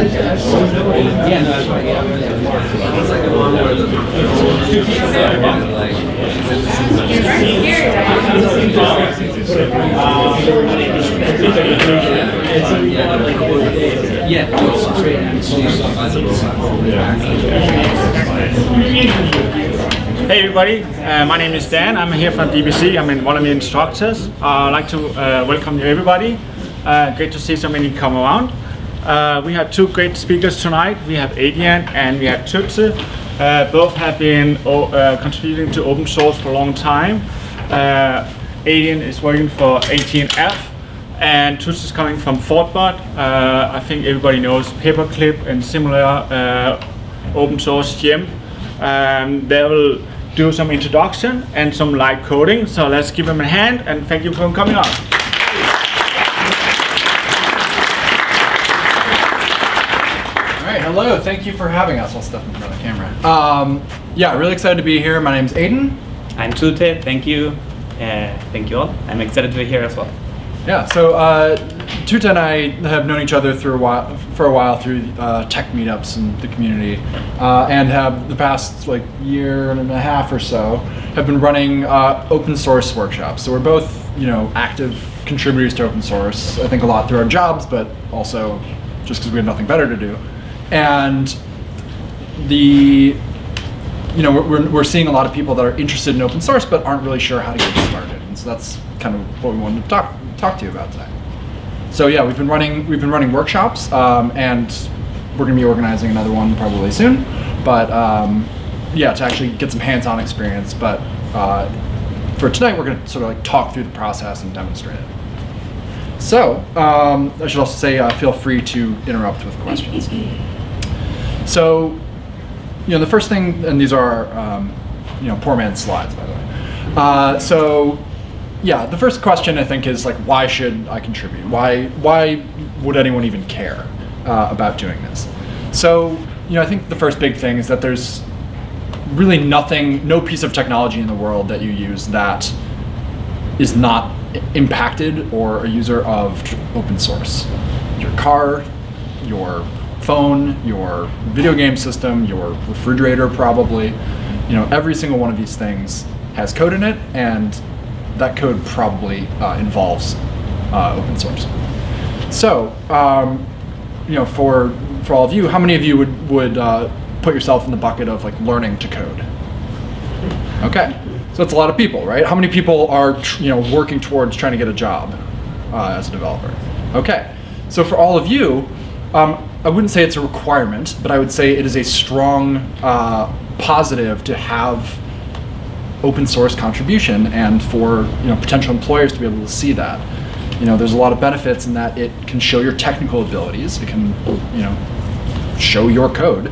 Hey everybody, my name is Dan. I'm here from DBC. I'm one of the instructors. I'd like to welcome you everybody. Great to see so many come around. We have two great speakers tonight. We have Aidan and we have Tute. Both have been contributing to open source for a long time. Aidan is working for 18F and Tute is coming from Thoughtbot. I think everybody knows Paperclip and similar open source gem. They will do some introduction and some live coding. So let's give them a hand and thank you for coming out. Hello, thank you for having us. I'll step in front of the camera. Yeah, really excited to be here. My name's Aidan. I'm Tute, thank you. Thank you all. I'm excited to be here as well. Yeah, so Tute and I have known each other through for a while through tech meetups and the community, and have the past year and a half or so have been running open source workshops. So we're both active contributors to open source. I think a lot through our jobs, but also just because we had nothing better to do. And we're seeing a lot of people that are interested in open source but aren't really sure how to get started, and so that's kind of what we wanted to talk to you about today. So yeah, we've been running workshops, and we're going to be organizing another one probably soon. But yeah, to actually get some hands-on experience. But for tonight, we're going to sort of talk through the process and demonstrate it. So I should also say, feel free to interrupt with questions. So, the first thing, and these are, poor man's slides, by the way. So, yeah, the first question I think is why should I contribute? Why would anyone even care about doing this? So, I think the first big thing is that there's really nothing, no piece of technology in the world that you use that is not impacted or a user of open source. Your car, your phone, your video game system, your refrigerator probably. Every single one of these things has code in it, and that code probably involves open source. So, for all of you, how many of you would put yourself in the bucket of learning to code? Okay, so that's a lot of people, right? How many people are working towards trying to get a job as a developer? Okay, so for all of you, I wouldn't say it's a requirement, but I would say it is a strong positive to have open source contribution, and for potential employers to be able to see that. There's a lot of benefits in that it can show your technical abilities. It can show your code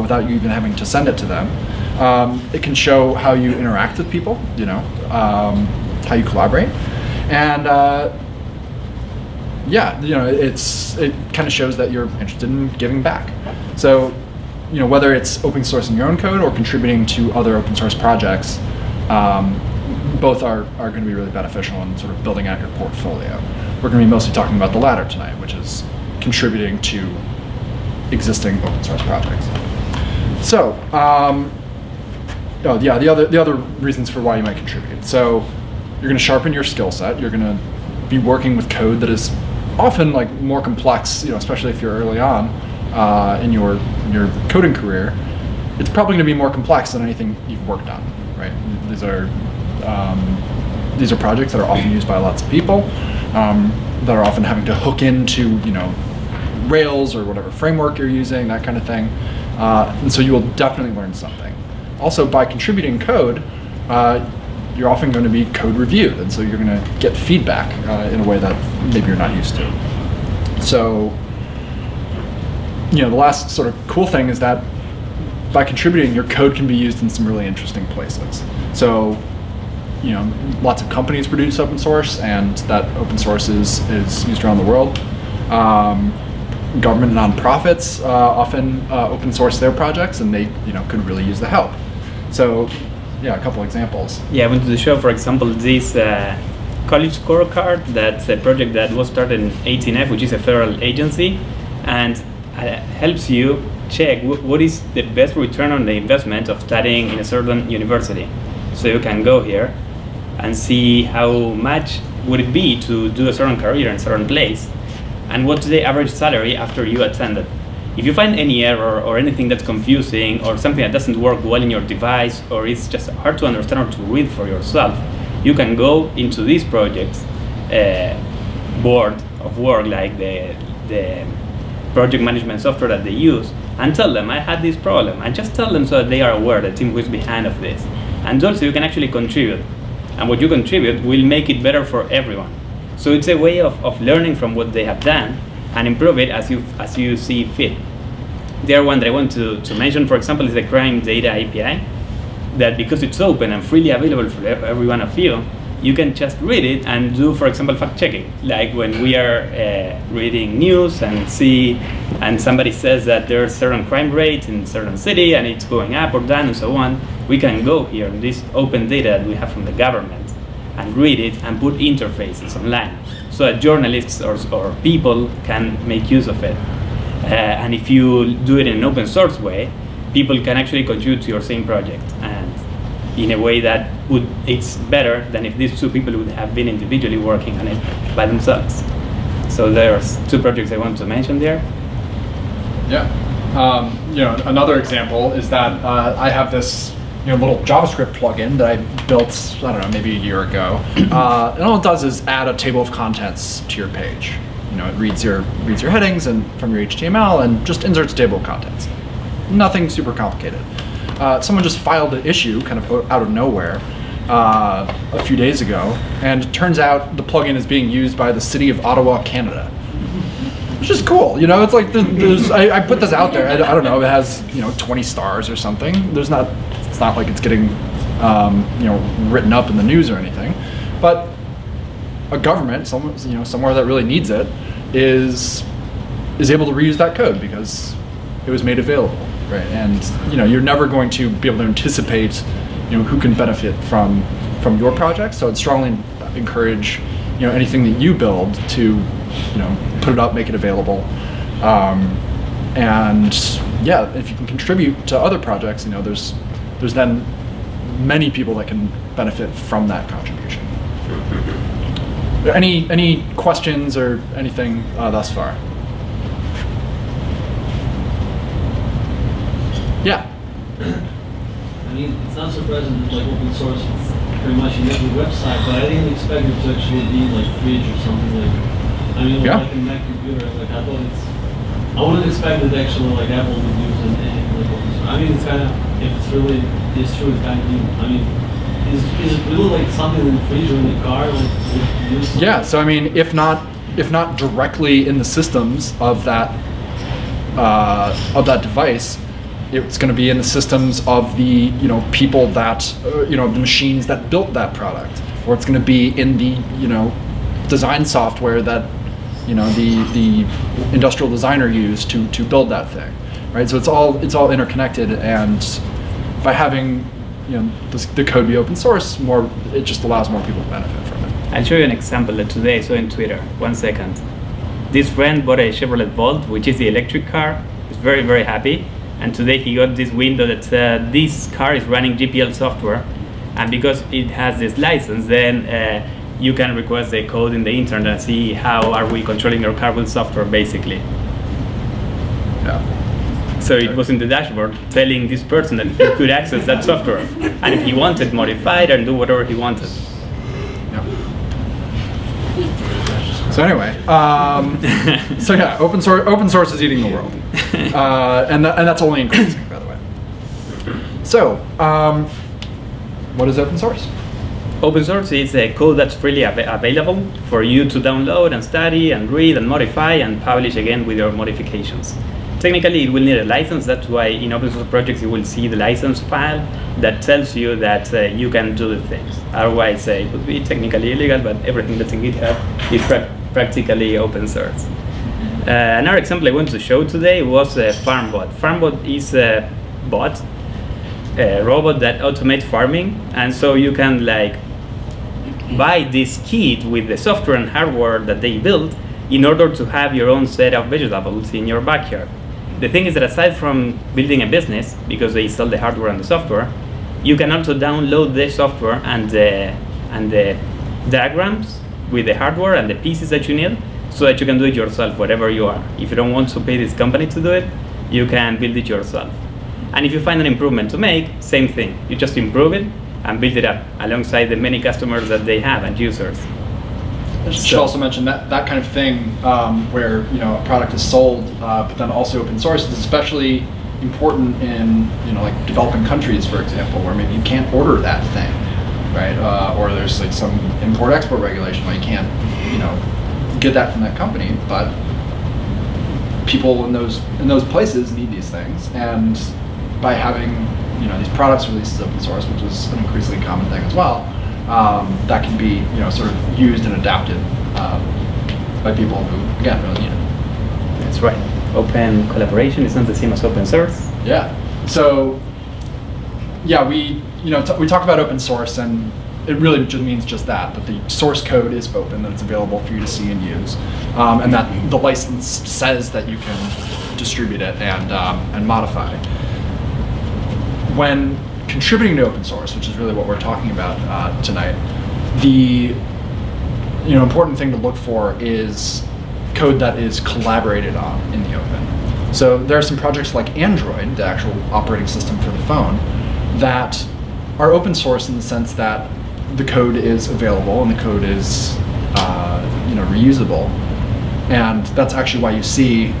without you even having to send it to them. It can show how you interact with people, how you collaborate, and yeah, it kind of shows that you're interested in giving back. So, whether it's open sourcing your own code or contributing to other open source projects, both are going to be really beneficial in sort of building out your portfolio. We're going to be mostly talking about the latter tonight, which is contributing to existing open source projects. So, oh yeah, the other reasons for why you might contribute. So, you're going to sharpen your skill set. You're going to be working with code that is often more complex, especially if you're early on in your coding career. It's probably going to be more complex than anything you've worked on, right? These are projects that are often used by lots of people, that are often having to hook into Rails or whatever framework you're using, that kind of thing. And so you will definitely learn something. Also, by contributing code, you're often going to be code reviewed, and so you're going to get feedback in a way that maybe you're not used to. So, the last sort of cool thing is that by contributing, your code can be used in some really interesting places. So, lots of companies produce open source, and that open source is used around the world. Government nonprofits often open source their projects, and they could really use the help. So yeah, a couple examples. Yeah, I went to the show, for example, this college scorecard. That's a project that was started in 18F, which is a federal agency, and helps you check what is the best return on the investment of studying in a certain university. So you can go here and see how much would it be to do a certain career in a certain place, and what's the average salary after you attended. If you find any error or anything that's confusing or something that doesn't work well in your device or it's just hard to understand or to read for yourself, you can go into these projects board of work, like the project management software that they use, and tell them I had this problem, and just tell them so that they are aware, the team who is behind of this. And also you can actually contribute, and what you contribute will make it better for everyone. So it's a way of learning from what they have done and improve it as you see fit. The other one that I want to mention, for example, is the crime data API, that because it's open and freely available for every one of you, you can just read it and do, for example, fact checking. Like when we are reading news and see, and somebody says that there's a certain crime rate in a certain city and it's going up or down and so on, we can go here, this open data that we have from the government, and read it and put interfaces online so that journalists or people can make use of it. And if you do it in an open source way, people can actually contribute to your same project, and in a way that it's better than if these two people would have been individually working on it by themselves. So there's two projects I want to mention there. Yeah, you know, another example is that I have this little JavaScript plugin that I built, I don't know, maybe a year ago. And all it does is add a table of contents to your page. You know, it reads your headings and from your HTML and just inserts a table of contents. Nothing super complicated. Someone just filed an issue kind of out of nowhere a few days ago, and it turns out the plugin is being used by the city of Ottawa, Canada. Which is cool, you know, it's like, I put this out there, I don't know, it has, 20 stars or something. It's not like it's getting, written up in the news or anything, but a government, somewhere that really needs it, is able to reuse that code because it was made available, right? And you're never going to be able to anticipate, who can benefit from your project. So I'd strongly encourage, anything that you build to, put it up, make it available, and yeah, if you can contribute to other projects, there's then many people that can benefit from that contribution. Any questions or anything thus far? Yeah. I mean, it's not surprising that like open source is pretty much in every website, but I didn't expect it to actually be like Fridge or something like that. I mean, yeah. Like in Mac computer, like I thought I wouldn't expect that actually like Apple would use anything like open source. I mean, it's kind of. If it's really, it's true, it's kind of new. I mean, is it really like something in the fridge or in the car? Like, yeah, so I mean, if not directly in the systems of that device, it's going to be in the systems of the people that the machines that built that product, or it's going to be in the design software that the industrial designer used to build that thing. Right, so it's all interconnected, and by having the code be open source, it just allows more people to benefit from it. I'll show you an example that today I saw in Twitter. 1 second. This friend bought a Chevrolet Volt, which is the electric car. He's very, very happy, and today he got this window that said this car is running GPL software, and because it has this license, then you can request the code in the internet and see how are we controlling your car with software, basically. Yeah. So it was in the dashboard telling this person that he could access that software, and if he wanted, modify it and do whatever he wanted. Yeah. So anyway, so yeah, open source is eating the world, and that's only increasing, by the way. So what is open source? Open source is a code that's freely available for you to download and study and read and modify and publish again with your modifications. Technically, it will need a license. That's why in open source projects you will see the license file that tells you that you can do the things. Otherwise, it would be technically illegal, but everything that's in GitHub is practically open source. Another example I want to show today was FarmBot. FarmBot is a bot, a robot that automates farming, and so you can like buy this kit with the software and hardware that they built in order to have your own set of vegetables in your backyard. the thing is that aside from building a business, because they sell the hardware and the software, you can also download the software and the diagrams with the hardware and the pieces that you need, so that you can do it yourself wherever you are. If you don't want to pay this company to do it, you can build it yourself. And if you find an improvement to make, same thing. You just improve it and build it up alongside the many customers that they have and users. I should also mention that that kind of thing where a product is sold, but then also open source, is especially important in like developing countries, for example, where maybe you can't order that thing, right? Or there's like some import-export regulation where you can't get that from that company. But people in those places need these things, and by having these products released as open source, which is an increasingly common thing as well. That can be sort of used and adapted by people who again really need it. That's right. Open collaboration is not the same as open source. Yeah. So yeah, we talk about open source, and it really just means just that the source code is open, that it's available for you to see and use, and that the license says that you can distribute it and modify. When contributing to open source, which is really what we're talking about tonight, the important thing to look for is code that is collaborated on in the open. So there are some projects like Android, the actual operating system for the phone, that are open source in the sense that the code is available and the code is reusable, and that's actually why you see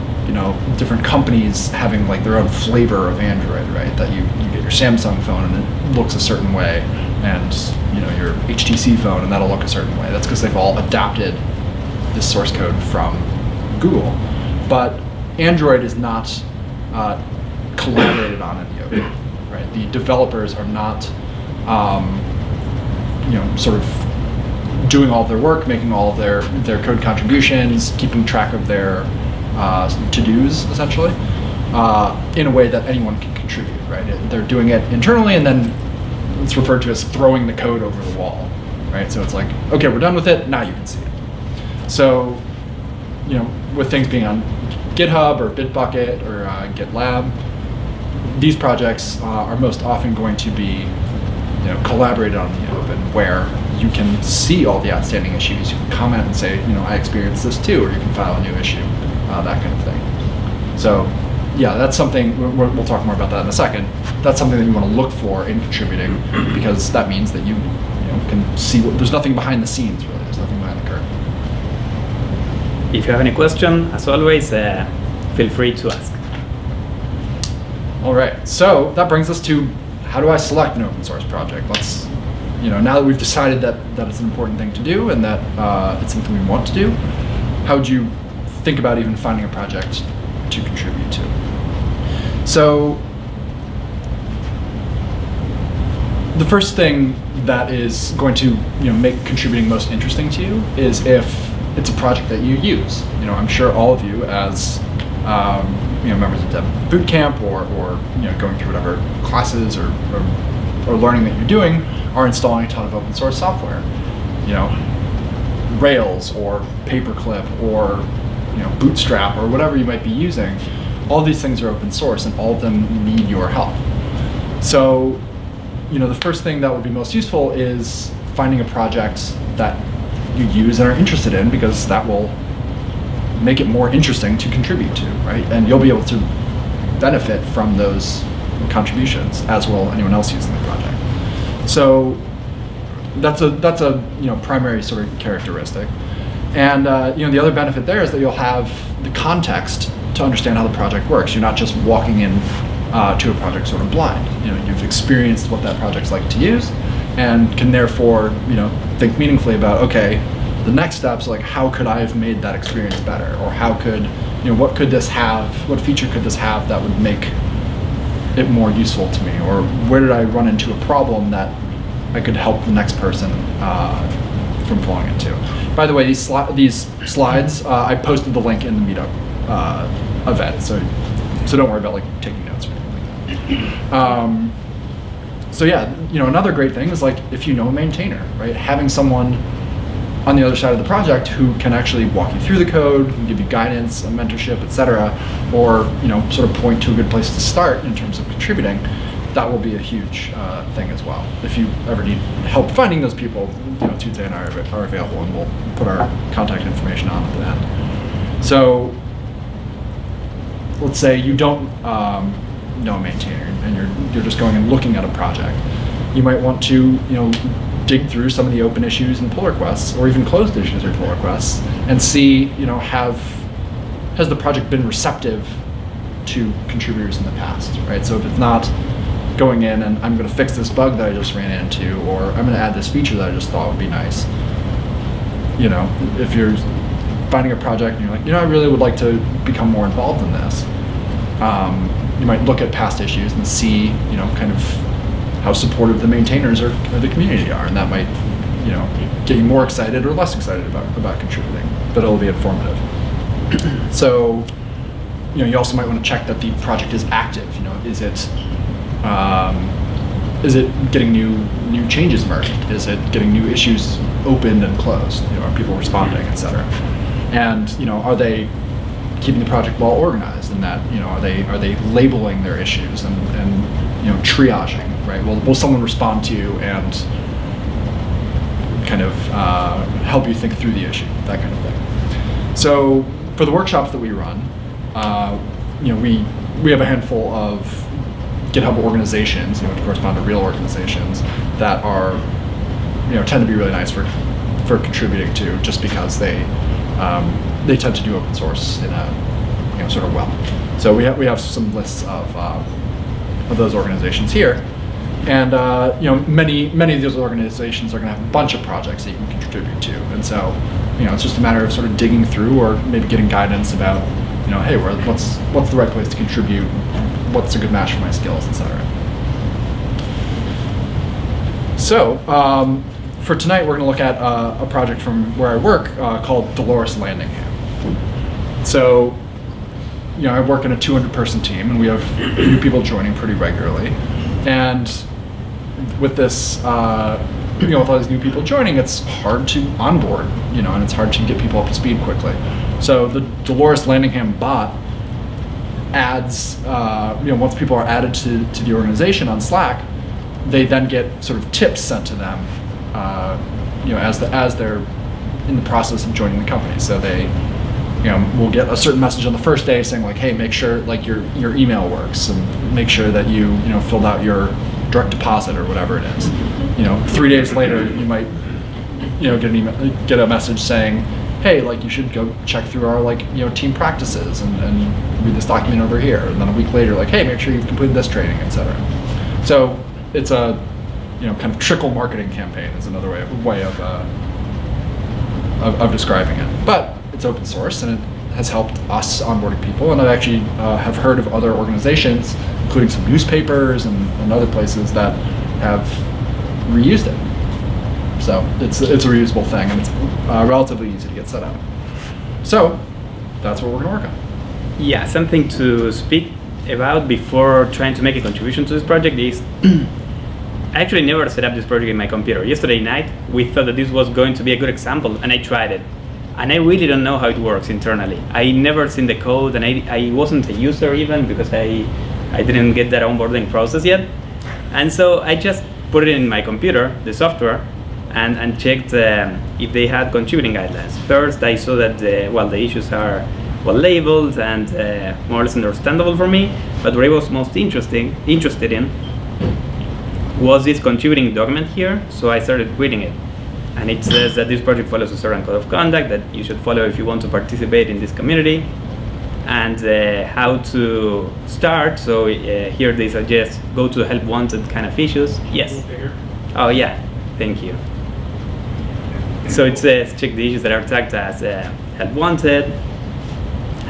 different companies having like their own flavor of Android, right? That you get your Samsung phone and it looks a certain way, and your HTC phone and that'll look a certain way. That's because they've all adapted this source code from Google. But Android is not collaborated on in the open, right? The developers are not, sort of doing all of their work, making all of their code contributions, keeping track of their to-dos, essentially, in a way that anyone can contribute, right? They're doing it internally, and then it's referred to as throwing the code over the wall, right? So it's like, okay, we're done with it, now you can see it. So, with things being on GitHub or Bitbucket or GitLab, these projects are most often going to be collaborated on in the open, where you can see all the outstanding issues, you can comment and say, I experienced this too, or you can file a new issue. That kind of thing. So yeah, that's something, we'll talk more about that in a second. That's something that you want to look for in contributing, because that means that you can see there's nothing behind the scenes, really. There's nothing behind the curtain. If you have any question, as always, feel free to ask. All right, so that brings us to how do I select an open source project? Let's, now that we've decided that it's an important thing to do and that it's something we want to do, how would you think about even finding a project to contribute to? So the first thing that is going to make contributing most interesting to you is if it's a project that you use. I'm sure all of you, as members of Dev Bootcamp or going through whatever classes or learning that you're doing, are installing a ton of open source software. Rails or Paperclip or Bootstrap or whatever you might be using, all these things are open source and all of them need your help. So, the first thing that would be most useful is finding a project that you use and are interested in, because that will make it more interesting to contribute to, right? And you'll be able to benefit from those contributions, as will anyone else using the project. So that's a primary sort of characteristic. And the other benefit there is that you'll have the context to understand how the project works. You're not just walking in to a project sort of blind. You've experienced what that project's like to use, and can therefore think meaningfully about, okay, the next steps, like how could I have made that experience better, or how could what could this have? What feature could this have that would make it more useful to me, or where did I run into a problem that I could help the next person from falling into? By the way, these slides, I posted the link in the Meetup event, so don't worry about like taking notes or anything like that. So yeah, another great thing is like if you know a maintainer, right? Having someone on the other side of the project who can actually walk you through the code, who can give you guidance, mentorship, etc., or sort of point to a good place to start in terms of contributing. That will be a huge thing as well. If you ever need help finding those people, Tute and I are available, and we'll put our contact information on at the end. So let's say you don't know a maintainer, and you're just going and looking at a project. You might want to dig through some of the open issues and pull requests, or even closed issues or pull requests, and see has the project been receptive to contributors in the past, right? So if it's not going in and I'm going to fix this bug that I just ran into, or I'm going to add this feature that I just thought would be nice. If you're finding a project and you're like, I really would like to become more involved in this, you might look at past issues and see, kind of how supportive the maintainers or the community are, and that might, get you more excited or less excited about contributing, but it'll be informative. So, you also might want to check that the project is active. Is it getting new changes merged? Is it getting new issues opened and closed? Are people responding, etc.? And are they keeping the project well organized? And that are they labeling their issues and triaging? Right? Will someone respond to you and kind of help you think through the issue? That kind of thing. So for the workshops that we run, we have a handful of GitHub organizations, which correspond to real organizations, that are, tend to be really nice for contributing to, just because they tend to do open source in a sort of well. So we have some lists of those organizations here, and many of those organizations are going to have a bunch of projects that you can contribute to, and so it's just a matter of sort of digging through, or maybe getting guidance about hey, what's the right place to contribute. What's a good match for my skills, etc. So for tonight, we're going to look at a project from where I work called Dolores Landingham. So I work in a 200-person team, and we have new people joining pretty regularly. And with this, with all these new people joining, it's hard to onboard, and it's hard to get people up to speed quickly. So the Dolores Landingham bot adds, once people are added to the organization on Slack, they then get sort of tips sent to them, as they're in the process of joining the company. So they, will get a certain message on the first day saying like, hey, make sure like your email works, and make sure that you, filled out your direct deposit or whatever it is. 3 days later, you might, get an email, get a message saying, hey, like you should go check through our team practices and read this document over here. And then a week later, like, hey, make sure you've completed this training, etc. So it's a kind of trickle marketing campaign is another way of describing it. But it's open source, and it has helped us onboarding people. And I actually have heard of other organizations, including some newspapers and other places that have reused it. So it's a reusable thing, and it's relatively easy to get set up. So that's what we're going to work on. Yeah, something to speak about before trying to make a contribution to this project is I actually never set up this project in my computer. Yesterday night, we thought that this was going to be a good example, and I tried it. And I really don't know how it works internally. I never seen the code, and I wasn't a user even, because I didn't get that onboarding process yet. And so I just put it in my computer, the software, and checked if they had contributing guidelines. First, I saw that the issues are well labeled and more or less understandable for me. But what I was most interested in was this contributing document here. So I started reading it, and it says that this project follows a certain code of conduct that you should follow if you want to participate in this community, and how to start. So here they suggest go to help wanted kind of issues. Yes. Oh yeah. Thank you. So it says, check the issues that are tagged as help wanted,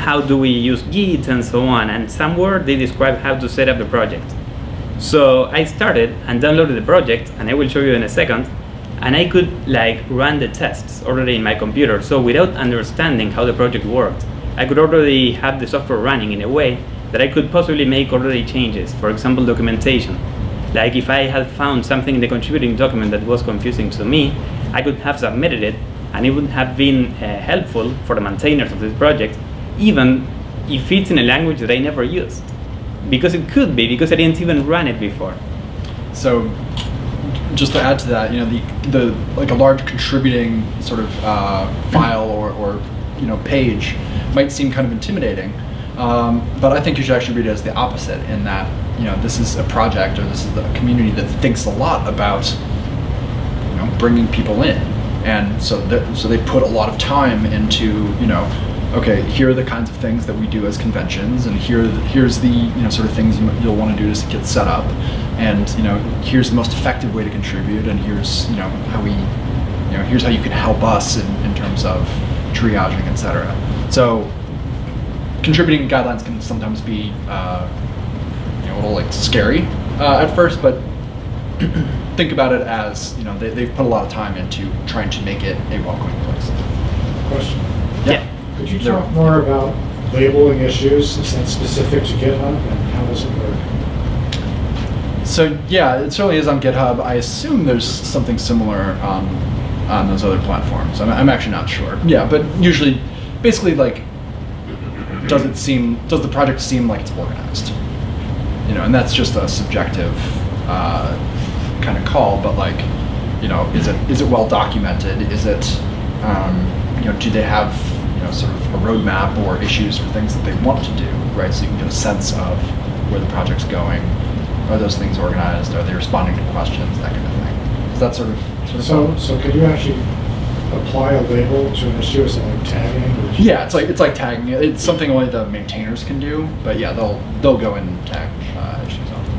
how do we use Git, and so on. And somewhere they describe how to set up the project. So I started and downloaded the project, and I will show you in a second. And I could run the tests already in my computer. So without understanding how the project worked, I could already have the software running in a way that I could possibly make already changes. For example, documentation. Like if I had found something in the contributing document that was confusing to me, I could have submitted it and it would have been helpful for the maintainers of this project, even if it's in a language that I never used, because it could be, because I didn't even run it before. So, just to add to that, you know, like a large contributing sort of file or you know, page might seem kind of intimidating, but I think you should actually read it as the opposite, in that, you know, this is a project, or this is a community that thinks a lot about, you know, bringing people in, and so they put a lot of time into, you know, okay, here are the kinds of things that we do as conventions, and here's the, you know, sort of things you'll want to do to get set up, and, you know, here's the most effective way to contribute, and here's, you know, how we, you know, here's how you can help us in terms of triaging, etc. So contributing guidelines can sometimes be you know, a little like scary at first, but think about it as, you know, they've put a lot of time into trying to make it a welcoming place. Question. Yeah. Could you talk more about labeling issues, since that's specific to GitHub, and how does it work? So yeah, it certainly is on GitHub. I assume there's something similar on those other platforms. I'm actually not sure. Yeah, but usually, basically, like, does the project seem like it's organized? You know, and that's just a subjective kind of call. But, like, you know, is it well documented? Is it you know, do they have, you know, sort of a roadmap or issues or things that they want to do, right? So you can get a sense of where the project's going. Are those things organized? Are they responding to questions? That kind of thing. So that's so could you actually apply a label to an issue? Is it like tagging? Or yeah, it's like tagging. It's something only the maintainers can do. But yeah, they'll go and tag issues on them.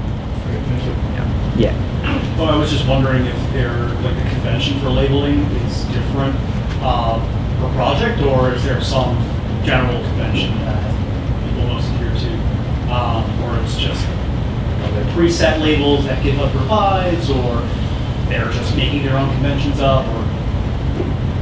Thank you. Yeah. Yeah. Well, I was just wondering if there, like, the convention for labeling is different. Per project, or is there some general convention that people must adhere to, or it's just, you know, the preset labels that GitHub provides, or they're just making their own conventions up? Or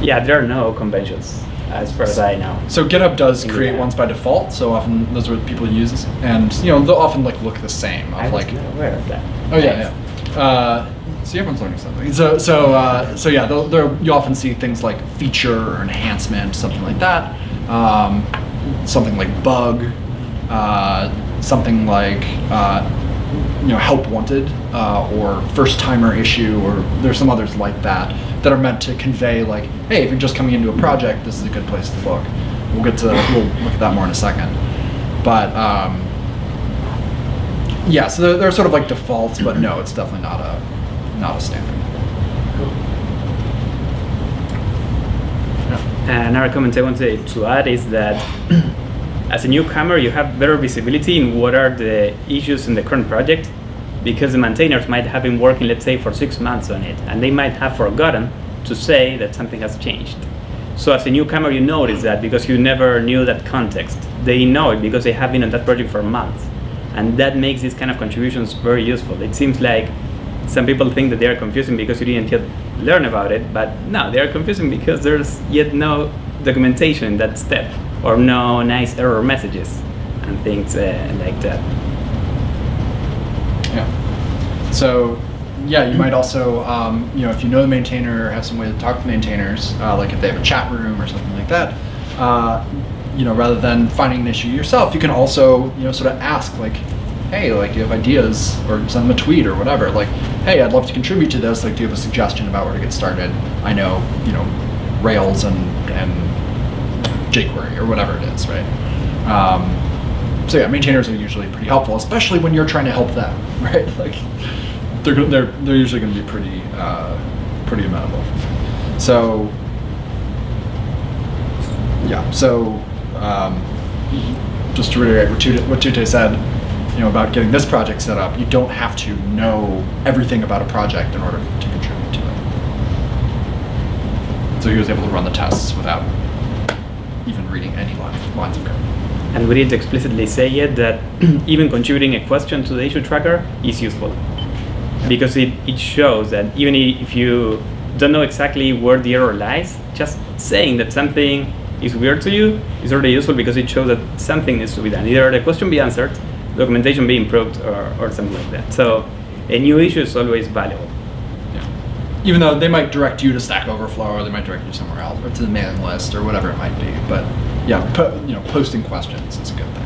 yeah, there are no conventions as far as I know. So GitHub does create ones by default, so often those are what people use, and, you know, they'll often, like, look the same. I was not aware of that. Oh yeah, yeah. So everyone's learning something. So yeah, you often see things like feature or enhancement, something like that. Something like bug, something like you know, help wanted, or first timer issue, or there's some others like that are meant to convey, like, hey, if you're just coming into a project, this is a good place to look. We'll look at that more in a second, but. Yeah, so they're sort of like defaults, but no, it's definitely not a standard. Cool. Yeah. Another comment I wanted to add is that as a newcomer, you have better visibility in what are the issues in the current project, because the maintainers might have been working, let's say, for 6 months on it, and they might have forgotten to say that something has changed. So as a newcomer, you notice that because you never knew that context. They know it because they have been on that project for months. And that makes these kind of contributions very useful. It seems like some people think that they are confusing because you didn't yet learn about it, but no, they are confusing because there's yet no documentation in that step, or no nice error messages and things like that. Yeah. So, yeah, you might also, you know, if you know the maintainer or have some way to talk to maintainers, like if they have a chat room or something like that, you know, rather than finding an issue yourself, you can also, you know, sort of ask, like, hey, like, do you have ideas? Or send them a tweet or whatever, like, hey, I'd love to contribute to this. Like, do you have a suggestion about where to get started? I know, you know, Rails and jQuery or whatever it is, right? So yeah, maintainers are usually pretty helpful, especially when you're trying to help them, right? Like, they're usually going to be pretty amenable. So yeah, so. Just to reiterate what Tute said, you know, about getting this project set up, you don't have to know everything about a project in order to contribute to it. So he was able to run the tests without even reading any lines of code. And we didn't explicitly say yet that even contributing a question to the issue tracker is useful. Yeah. Because it shows that even if you don't know exactly where the error lies, just saying that something is weird to you is already useful, because it shows that something needs to be done. Either the question be answered, documentation be improved, or something like that. So a new issue is always valuable. Yeah. even though they might direct you to Stack Overflow, or they might direct you somewhere else, or to the mailing list, or whatever it might be. But yeah, you know, posting questions is a good thing,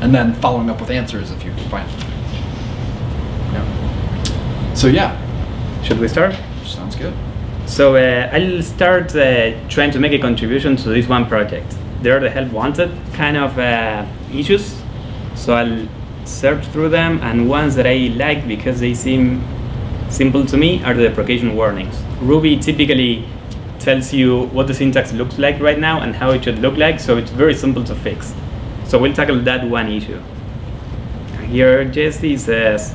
and then following up with answers if you can find them. Yeah. So yeah, should we start? Sounds good. So I'll start trying to make a contribution to this one project. There are the help wanted kind of issues, so I'll search through them, and ones that I like because they seem simple to me are the deprecation warnings. Ruby typically tells you what the syntax looks like right now and how it should look like, so it's very simple to fix. So we'll tackle that one issue. Here Jesse says,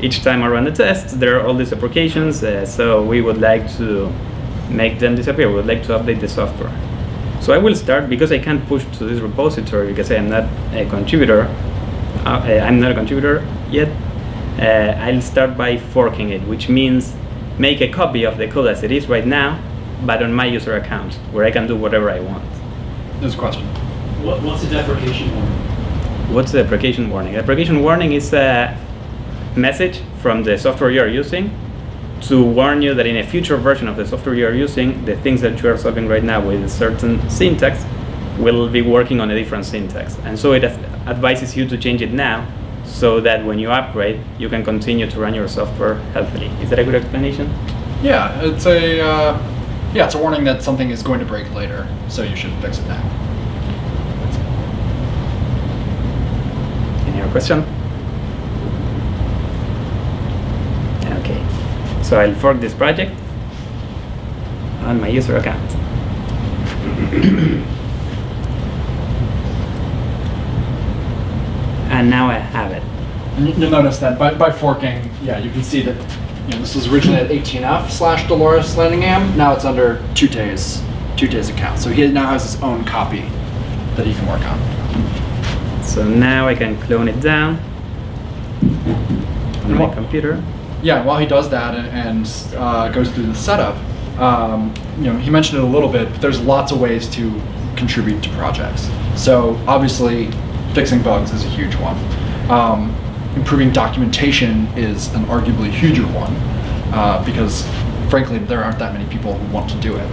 each time I run the test, there are all these deprecations, so we would like to make them disappear. We would like to update the software. So I will start, because I can't push to this repository because I am not a contributor. I'm not a contributor yet. I'll start by forking it, which means make a copy of the code as it is right now, but on my user account, where I can do whatever I want. There's a question. What's a deprecation warning? What's a deprecation warning? A deprecation warning is a message from the software you're using to warn you that in a future version of the software you're using, the things that you're solving right now with a certain syntax will be working on a different syntax. And so it advises you to change it now, so that when you upgrade, you can continue to run your software healthily. Is that a good explanation? Yeah, it's a warning that something is going to break later, so you should fix it now. Any other question? Okay, so I'll fork this project on my user account. And now I have it. And you'll notice that by forking, yeah, you can see that this was originally at 18F/Dolores Landingham. Now it's under Tute's account. So he now has his own copy that he can work on. So now I can clone it down on my computer. Yeah, while he does that and goes through the setup, he mentioned it a little bit, but there's lots of ways to contribute to projects. So obviously, fixing bugs is a huge one. Improving documentation is an arguably huger one because, frankly, there aren't that many people who want to do it.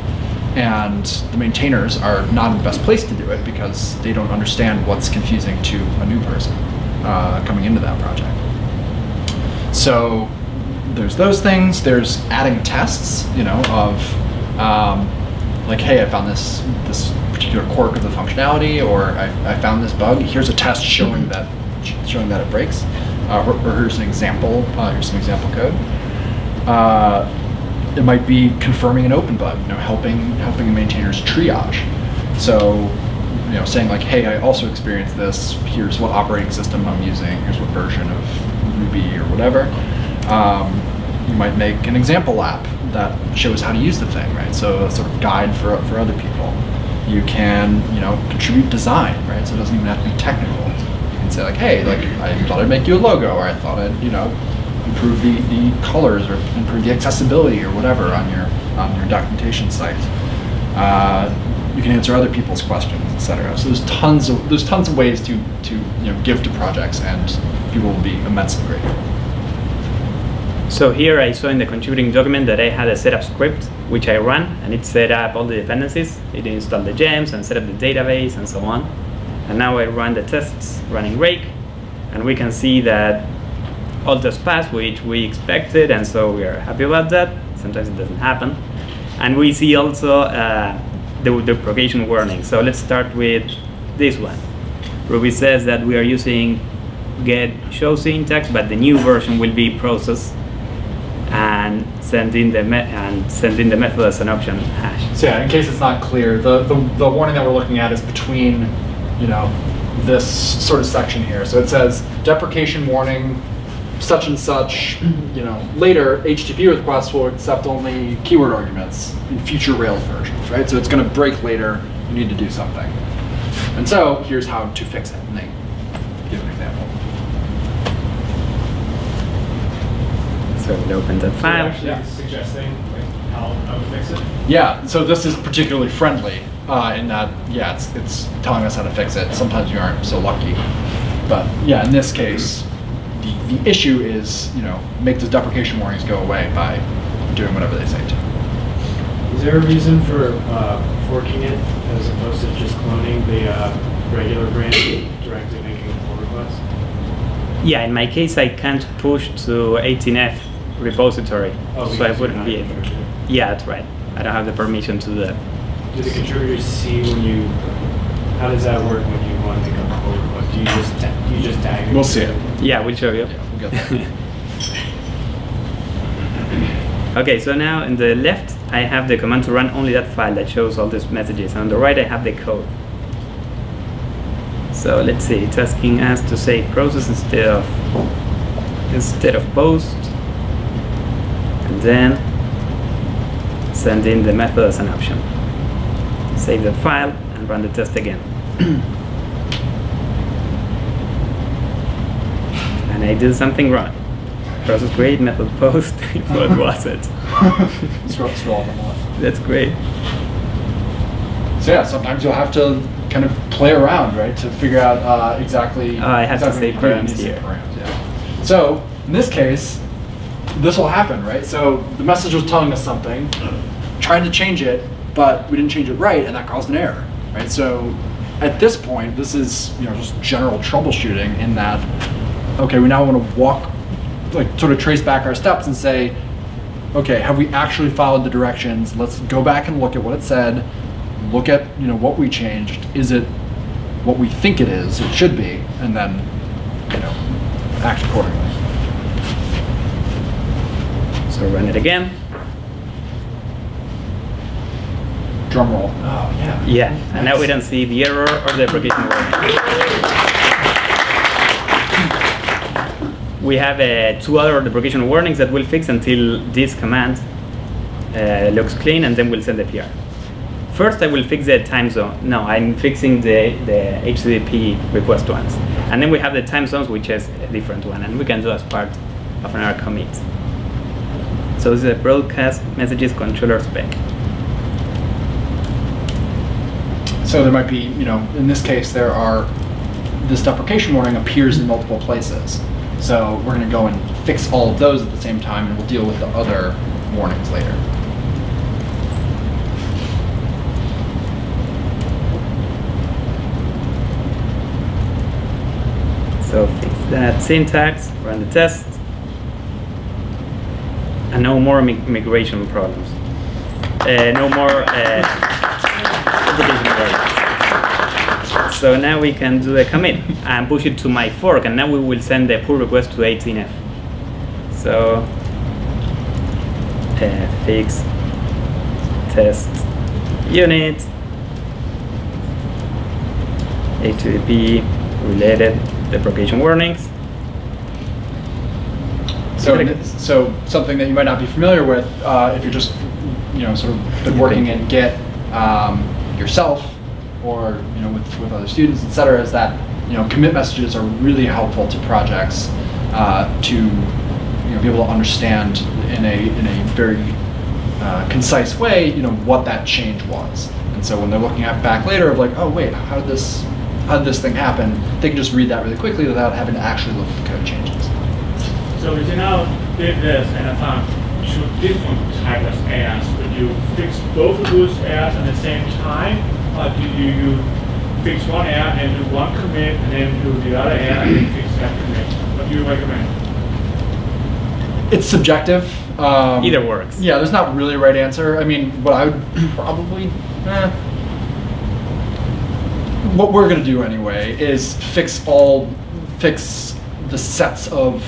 And the maintainers are not in the best place to do it because they don't understand what's confusing to a new person coming into that project. So there's those things. There's adding tests, of like, hey, I found this particular quirk of the functionality, or I found this bug. Here's a test showing that it breaks, or here's an example. Here's some example code. It might be confirming an open bug. Helping the maintainers triage. So, saying like, hey, I also experienced this. Here's what operating system I'm using. Here's what version of Ruby or whatever. You might make an example app that shows how to use the thing, right? So a sort of guide for other people. You can, contribute design, right? So it doesn't even have to be technical. You can say like, hey, like I thought I'd make you a logo, or I thought I'd, improve the colors, or improve the accessibility, or whatever on your documentation site. You can answer other people's questions, etc. So there's tons of ways to give to projects, and people will be immensely grateful. So here I saw in the contributing document that I had a setup script which I ran, and it set up all the dependencies. It installed the gems and set up the database and so on. And now I run the tests running rake, and we can see that all tests passed, which we expected, and so we are happy about that. Sometimes it doesn't happen. And we see also the deprecation warning. So let's start with this one. Ruby says that we are using get show syntax, but the new version will be process. And send in the method as an option hash. So yeah, in case it's not clear, the warning that we're looking at is between, this sort of section here. So it says deprecation warning, such and such. Later HTTP requests will accept only keyword arguments in future Rails versions, right? So it's going to break later. You need to do something. And so here's how to fix it. And they give an example. So we'll open that file. Actually, yeah. Suggesting like, how I would fix it? Yeah, so this is particularly friendly in that, yeah, it's telling us how to fix it. Sometimes you aren't so lucky. But yeah, in this case, the issue is, make the deprecation warnings go away by doing whatever they say to. Is there a reason for forking it as opposed to just cloning the regular branch directly making a pull request? Yeah, in my case, I can't push to 18F repository, so I wouldn't be able to. Yeah, that's right. I don't have the permission to do that. Do the contributors see when you? How does that work when you want to go forward? Do you just tag it? We'll see it. Yeah, we'll show you. Yeah, we'll get that. Okay, so now on the left I have the command to run only that file that shows all these messages, and on the right I have the code. So let's see. It's asking us to say process instead of post, and then send in the method as an option. Save the file and run the test again. And I did something wrong. Process create method post. What was it? That's great. So yeah, sometimes you'll have to kind of play around, right, to figure out exactly. I have exactly to say params here. Params, yeah. So in this case, this will happen, right? So the message was telling us something. Tried to change it, but we didn't change it right, and that caused an error, right? So at this point, this is, you know, just general troubleshooting in that, okay, we now want to walk, like sort of trace back our steps and say, okay, have we actually followed the directions? Let's go back and look at what it said, look at, you know, what we changed. Is it what we think it is, it should be, and then, you know, act accordingly. So run it again. Drum roll. Oh, yeah. Yeah, nice. And now we don't see the error or the application warning. We have 2 other deprecation warnings that we'll fix until this command looks clean, and then we'll send the PR. First, I will fix the time zone. No, I'm fixing the HTTP request ones. And then we have the time zones, which is a different one, and we can do as part of another commit. So this is a broadcast messages controller spec. So there might be, you know, in this case, there are, this deprecation warning appears in multiple places. So we're going to go and fix all of those at the same time, and we'll deal with the other warnings later. So fix that syntax, run the test, and no more migration problems. No more. So now we can do a commit and push it to my fork, and now we will send the pull request to 18F. So fix test unit HTTP related deprecation warnings. So something that you might not be familiar with, if you're just, you know, sort of been working in Git yourself, or, you know, with other students, etc., is that, you know, commit messages are really helpful to projects to, you know, be able to understand in a very concise way, you know, what that change was. And so when they're looking at back later of like, oh wait, how did this thing happen? They can just read that really quickly without having to actually look at the code changes. So we now did this, and I found 2 different types of errors. Would you fix both of those errors at the same time, or do you fix one error and do one commit, and then do the other error and then fix that commit? What do you recommend? It's subjective. Either works. Yeah, there's not really a right answer. I mean, what I would probably, what we're going to do anyway is fix the sets of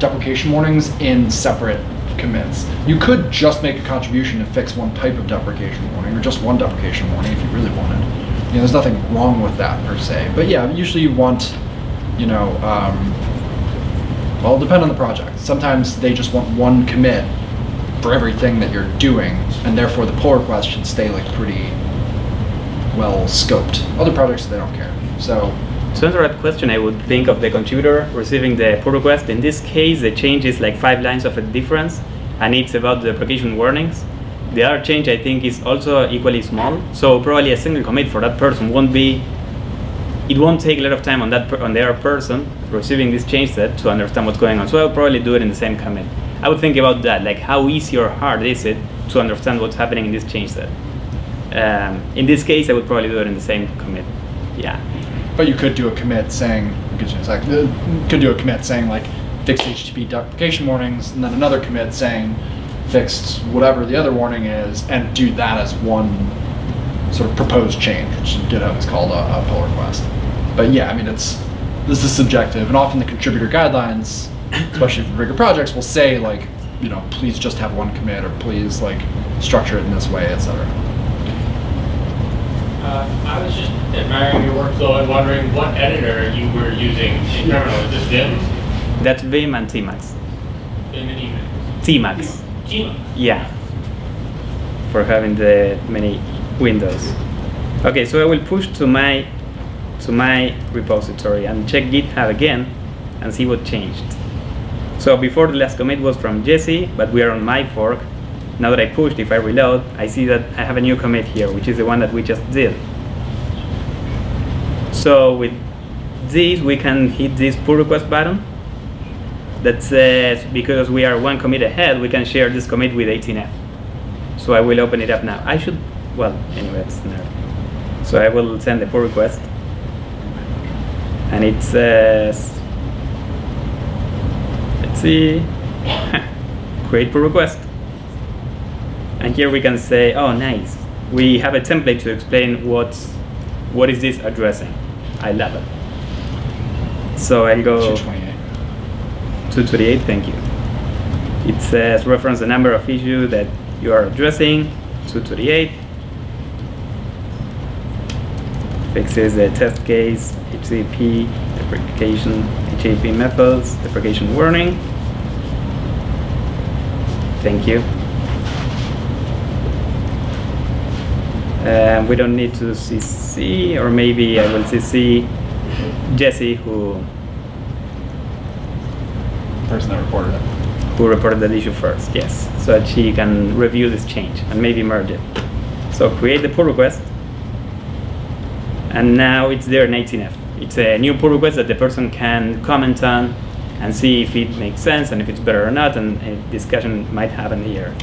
deprecation warnings in separate commits. You could just make a contribution to fix one type of deprecation warning, or just one deprecation warning if you really wanted. You know, there's nothing wrong with that per se. But yeah, usually you want, you know, well, depend on the project. Sometimes they just want one commit for everything that you're doing, and therefore the pull request should stay like pretty well scoped. Other projects, they don't care. So answer that question, I would think of the contributor receiving the pull request. In this case, the change is like 5 lines of a difference, and it's about the deprecation warnings. The other change, I think, is also equally small. So probably a single commit for that person won't be, it won't take a lot of time on the other person receiving this change set to understand what's going on. So I'll probably do it in the same commit. I would think about that, like how easy or hard is it to understand what's happening in this change set. In this case, I would probably do it in the same commit. Yeah. But you could do a commit saying, like fixed HTTP deprecation warnings, and then another commit saying fixed whatever the other warning is, and do that as one sort of proposed change, which GitHub is called a pull request. But yeah, I mean, this is subjective, and often the contributor guidelines, especially for bigger projects, will say like, you know, please just have one commit, or please like structure it in this way, etc. I was just admiring your workflow and wondering what editor you were using in terminal. Is this Vim? That's Vim and Tmux. Vim and Tmux. Tmux. Yeah. For having the many windows. Okay, so I will push to my repository and check GitHub again and see what changed. So before, the last commit was from Jesse, but we are on my fork. Now that I pushed, if I reload, I see that I have a new commit here, which is the one that we just did. So with this, we can hit this pull request button that says, because we are one commit ahead, we can share this commit with 18F. So I will open it up now. I should, well, anyway, it's nerve. So I will send the pull request. And it says, let's see, create pull request. And here we can say, oh, nice. We have a template to explain what is this addressing. I love it. So I'll go 228. 228, thank you. It says reference the number of issues that you are addressing, 228. Fixes the test case, HTTP, deprecation, HTTP methods, deprecation warning. Thank you. We don't need to CC, or maybe I will CC Jesse, who person that reported it. Who reported that issue first, yes. So that she can review this change and maybe merge it. So create the pull request. And now it's there in 18F. It's a new pull request that the person can comment on and see if it makes sense and if it's better or not, and a discussion might happen here.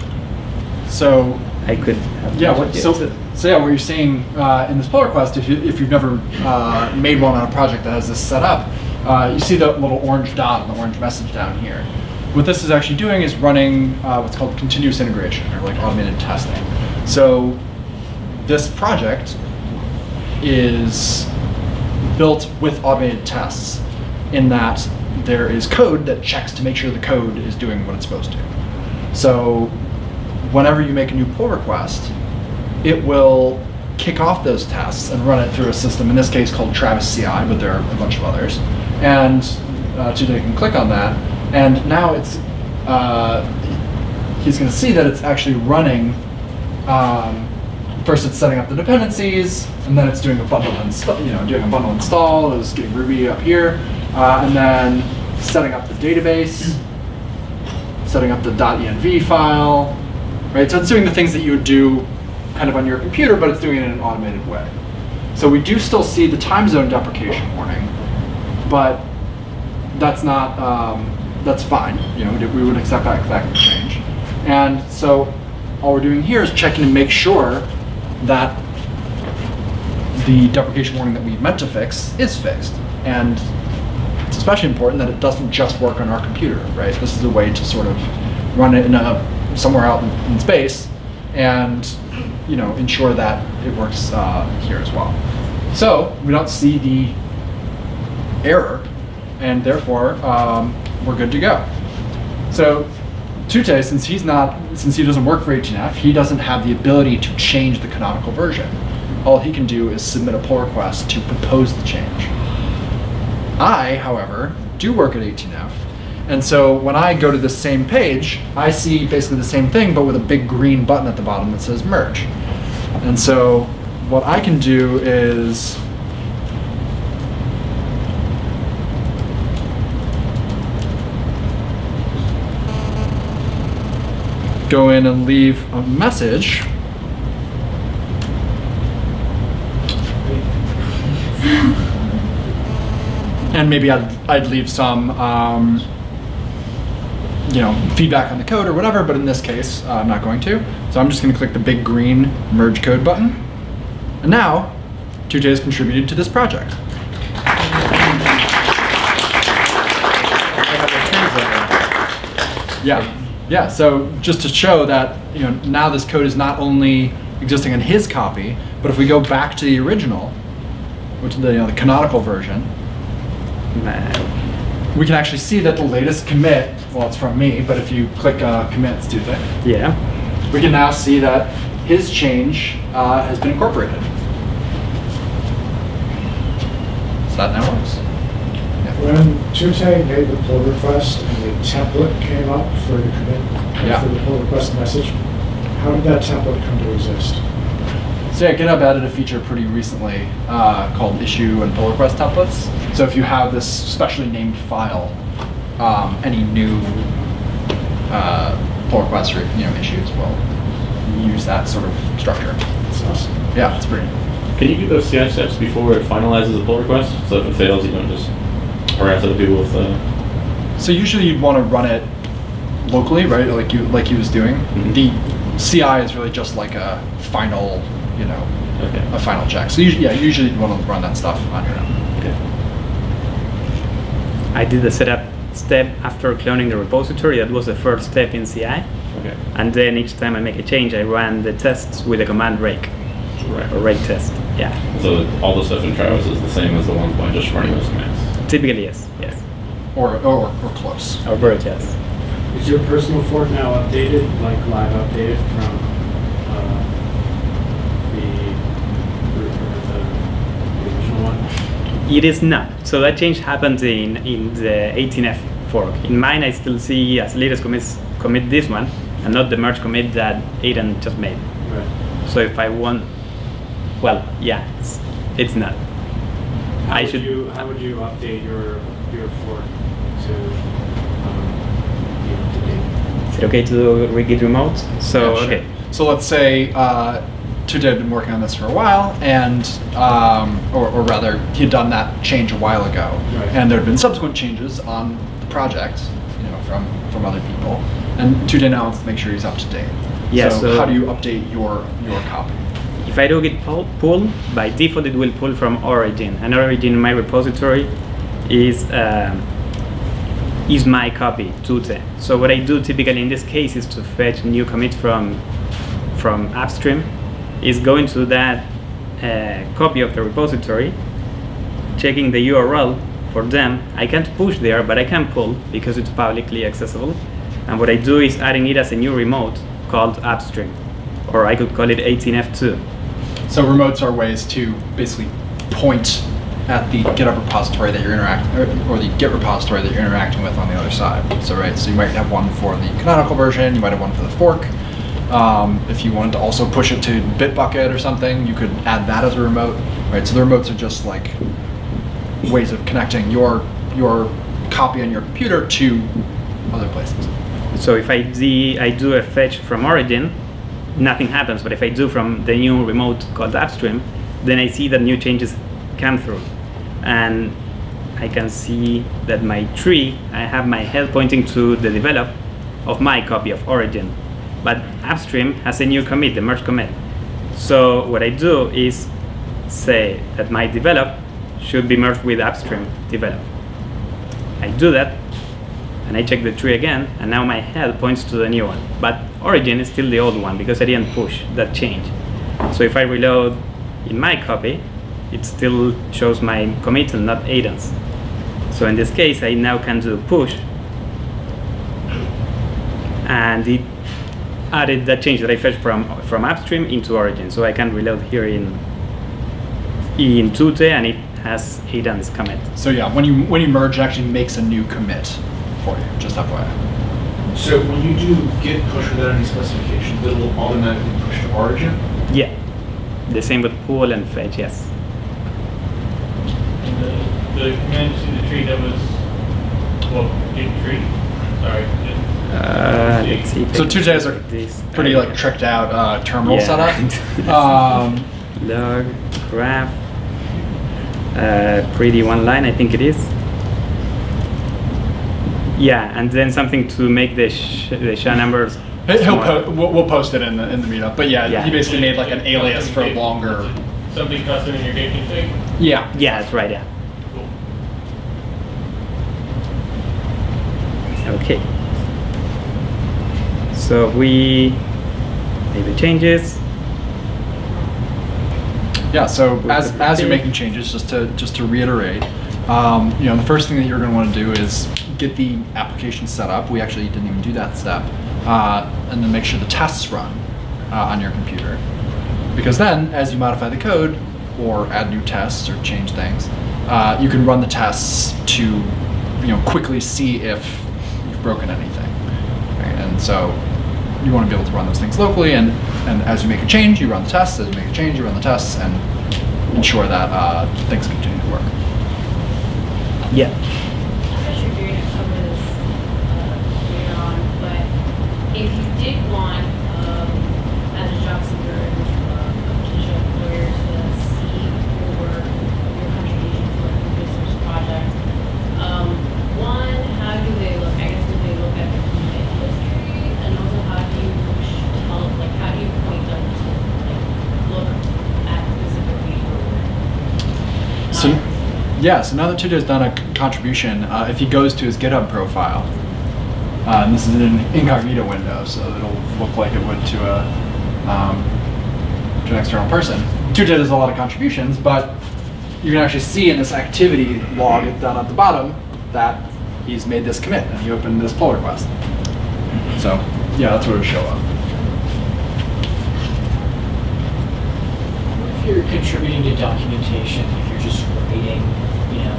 So I could have what you're saying in this pull request, if you've never made one on a project that has this set up, you see the little orange dot and the orange message down here. What this is actually doing is running what's called continuous integration, or like automated testing. So this project is built with automated tests in that there is code that checks to make sure the code is doing what it's supposed to. So whenever you make a new pull request, it will kick off those tests and run it through a system, in this case called Travis CI, but there are a bunch of others. And Tute can click on that, and now it's he's going to see that it's actually running. First, it's setting up the dependencies, and then it's doing a bundle install. It's getting Ruby up here, and then setting up the database, setting up the .env file. Right, so it's doing the things that you would do kind of on your computer, but it's doing it in an automated way. So we do still see the time zone deprecation warning, but that's not, that's fine. You know, we would accept that change. And so all we're doing here is checking to make sure that the deprecation warning that we meant to fix is fixed. And it's especially important that it doesn't just work on our computer, right? This is a way to sort of run it in a somewhere out in space, and ensure that it works here as well. So we don't see the error, and therefore we're good to go. So Tute, since he doesn't work for 18F, he doesn't have the ability to change the canonical version. All he can do is submit a pull request to propose the change. I, however, do work at 18F. And so when I go to this same page, I see basically the same thing, but with a big green button at the bottom that says merge. And so what I can do is go in and leave a message. And maybe I'd leave some feedback on the code or whatever, but in this case, I'm not going to. So I'm just going to click the big green merge code button. And now, Tute has contributed to this project. Yeah, so just to show that now this code is not only existing in his copy, but if we go back to the original, which is the canonical version, we can actually see that the latest commit, well, it's from me, but if you click commits, do they? Yeah. We can now see that his change has been incorporated. So that now works. Yeah. When Tute made the pull request and the template came up for the commit, for the pull request message, how did that template come to exist? So yeah, GitHub added a feature pretty recently called issue and pull request templates. So if you have this specially named file, any new pull request or issues will use that sort of structure. That's awesome. Yeah, it's pretty. Can you do those CI steps before it finalizes the pull request? So if it fails, you don't just harass other people with. So usually you'd want to run it locally, right? Like he was doing. Mm-hmm. The CI is really just like a final. A final check. So usually you want to run that stuff on your own. Okay. I did the setup step after cloning the repository. That was the first step in CI. Okay. And then each time I make a change, I run the tests with the command rake. Right. Or rake test. Yeah. So all the stuff in Travis is the same as the ones by just running those commands. Typically, yes. Yes. Or close. Or very yes. Is your personal fork now updated, like live updated from? It is not. So that change happens in the 18F fork. In mine, I still see as latest commit this one, and not the merge commit that Aidan just made. Right. So if I want, well, yeah, it's not. How would you update your fork to be up to date? Is it okay to do Git remote? So yeah, sure. Okay. So let's say. Tute had been working on this for a while, and or rather, he had done that change a while ago, right. And there had been subsequent changes on the project, from other people. And Tute now wants to make sure he's up to date. Yeah, so how do you update your copy? If I do git pull, by default it will pull from origin, and origin in my repository is my copy, Tute. So what I do typically in this case is to fetch new commit from upstream. Is going to that copy of the repository, checking the URL for them. I can't push there, but I can pull because it's publicly accessible. And what I do is adding it as a new remote called upstream, or I could call it 18F2. So remotes are ways to basically point at the GitHub repository that you're interacting, or the Git repository that you're interacting with on the other side. So right, so you might have one for the canonical version, you might have one for the fork. If you wanted to also push it to Bitbucket or something, you could add that as a remote, right? So the remotes are just like ways of connecting your copy on your computer to other places. So if I do a fetch from origin, nothing happens. But if I do from the new remote called upstream, then I see that new changes come through. And I can see that my tree, I have my head pointing to the develop of my copy of origin. But upstream has a new commit, the merge commit. So what I do is say that my develop should be merged with upstream develop. I do that, and I check the tree again, and now my head points to the new one. But origin is still the old one, because I didn't push that change. So if I reload in my copy, it still shows my commit and not Aidan's. So in this case, I now can do push, and it added that change that I fetched from upstream into origin, so I can reload here in Tute, and it has Aidan's commit. So yeah, when you merge, it actually makes a new commit for you. Just FYI. So when you do git push without any specifications, it will automatically push to origin. Yeah, the same with pull and fetch. Yes. And the command to the tree that was git tree. Sorry. So Tute has a pretty like tricked out terminal setup. Log, graph, pretty one line, I think it is. Yeah, and then something to make the SHA numbers. We'll post it in the meetup. But yeah, yeah, he basically made like an alias for a longer. Something custom in your gate config. Yeah. Yeah, that's right. Yeah. Cool. Okay. So we made the changes. Yeah. So as you're making changes, just to reiterate, you know, the first thing that you're going to want to do is get the application set up. We actually didn't even do that step. And then make sure the tests run on your computer. Because then, as you modify the code, or add new tests, or change things, you can run the tests to, you know, quickly see if you've broken anything. Right? And so, you want to be able to run those things locally, and as you make a change, you run the tests, as you make a change, you run the tests, and ensure that things continue to work. Yeah. I'm not sure if you're going to cover this later on, but if you did want, as a job seeker, yeah, so now that Tute has done a contribution, if he goes to his GitHub profile, and this is in an incognito window, so it'll look like it would to an external person. Tute does a lot of contributions, but you can actually see in this activity log down at the bottom that he's made this commit and he opened this pull request. So yeah, that's where it'll show up. If you're contributing to documentation, if you're just reading, you know,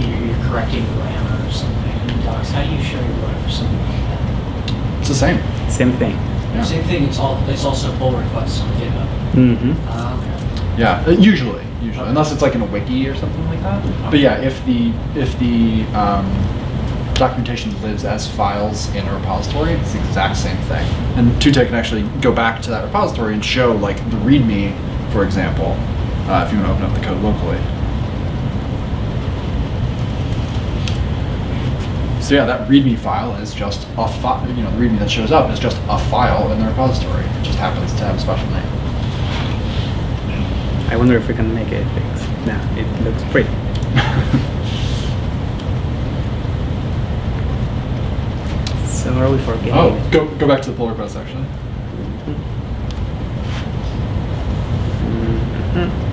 you're correcting grammar or something in docs, how do you show your work for something like that? It's the same. Same thing. Yeah. Same thing. It's also pull requests on GitHub. Mm-hmm. Okay. Yeah, usually, okay. Unless it's like in a wiki or something like that. Okay. But yeah, if the documentation lives as files in a repository, it's the exact same thing. And Tute can actually go back to that repository and show, like, the README, for example, if you want to open up the code locally. So yeah, that README file is just a file. You know, the README that shows up is just a file in the repository. It just happens to have a special name. I wonder if we can make it fixed. No, it looks pretty. So are we forgetting? Oh, go back to the pull request actually. Mm-hmm.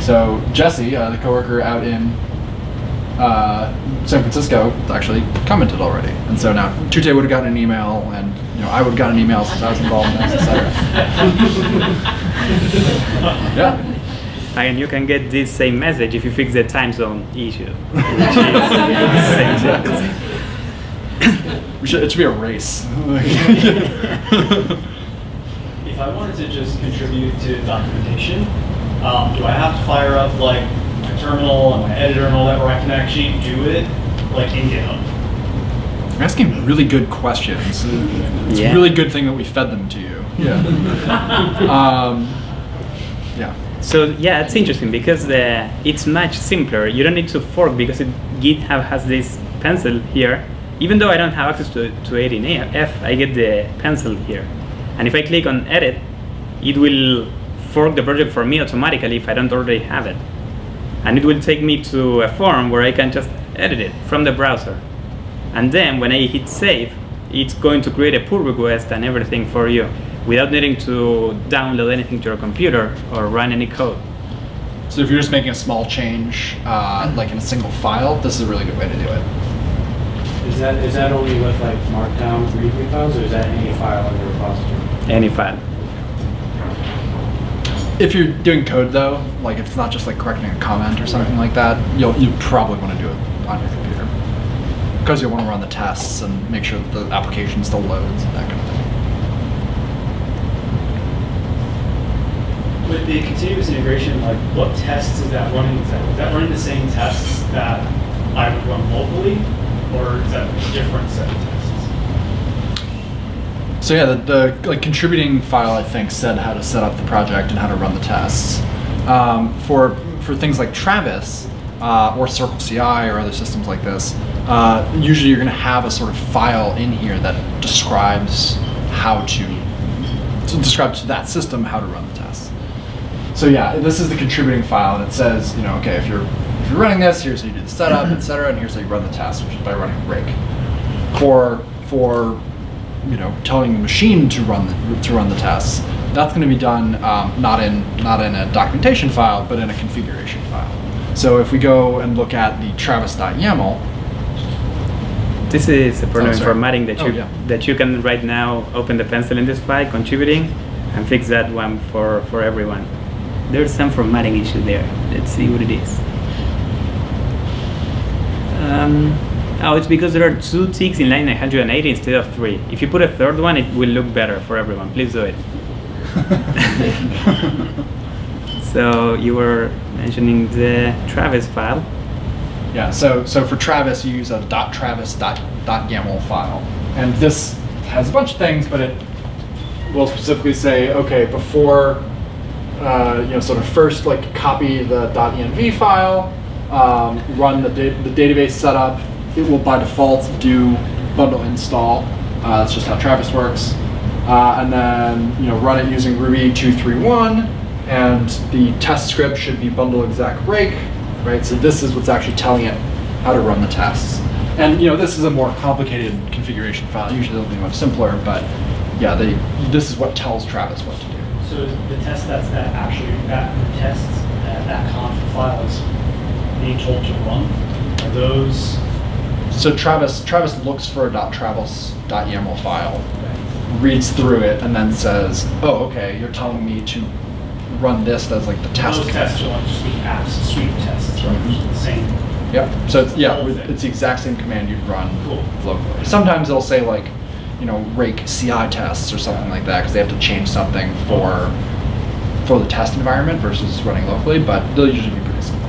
So Jesse, the coworker out in San Francisco, actually commented already, and so now Tute would have gotten an email, and you know I would have gotten an email since I was involved in this, etc. Yeah. And you can get this same message if you fix the time zone issue. It should be a race. If I wanted to just contribute to documentation, do I have to fire up like my terminal and my editor and all that, where I can actually do it like in GitHub? You're asking really good questions. It's a really good thing that we fed them to you. Yeah. Yeah. So yeah, it's interesting because it's much simpler. You don't need to fork because GitHub has this pencil here. Even though I don't have access to 18F, I get the pencil here. And if I click on edit, it will fork the project for me automatically if I don't already have it. And it will take me to a form where I can just edit it from the browser. And then when I hit save, it's going to create a pull request and everything for you, without needing to download anything to your computer or run any code. So if you're just making a small change, like in a single file, this is a really good way to do it. Is that only with like markdown README files, or is that any file in the repository? Any file. If you're doing code though, like if it's not just like correcting a comment or something like that, you probably want to do it on your computer, because you'll want to run the tests and make sure that the application still loads and that kind of thing. With the continuous integration, like what tests is that running exactly? Is that running the same tests that I would run locally, or is that a different set of tests? So yeah, the like contributing file I think said how to set up the project and how to run the tests. For things like Travis or CircleCI or other systems like this, usually you're going to have a sort of file in here that describes how to describe to that system how to run the tests. So yeah, this is the contributing file, and it says, you know, okay, if you're running this, here's how you do the setup, etc., and here's how you run the test, which is by running rake. For you know, telling the machine to run the tests, that's going to be done not in a documentation file, but in a configuration file. So if we go and look at the Travis.yaml, this is the program formatting that you can right now open the pencil in this file, contributing, and fix that one for everyone. There's some formatting issue there. Let's see what it is. Oh, it's because there are 2 ticks in line 180 instead of 3. If you put a third one, it will look better for everyone. Please do it. So you were mentioning the Travis file. Yeah. So for Travis, you use a .travis.yaml file, and this has a bunch of things, but it will specifically say, okay, before you know, sort of first like copy the .env file, run the database setup. It will by default do bundle install. That's just how Travis works. And then you know, run it using Ruby 231, and the test script should be bundle exec rake, right? So this is what's actually telling it how to run the tests. And you know, this is a more complicated configuration file. Usually it'll be much simpler, but yeah, this is what tells Travis what to do. So the test that conf file is being told to run, are those? So Travis looks for a .travis.yaml file, reads through it, and then says, oh, okay, you're telling me to run this as like the test. Those tests are just the apps suite tests, right? Mm-hmm. The same. Yep. So it's, yeah, it's the exact same command you'd run locally. Sometimes they'll say like, you know, rake CI tests or something like that, because they have to change something for the test environment versus running locally, but they'll usually be pretty simple.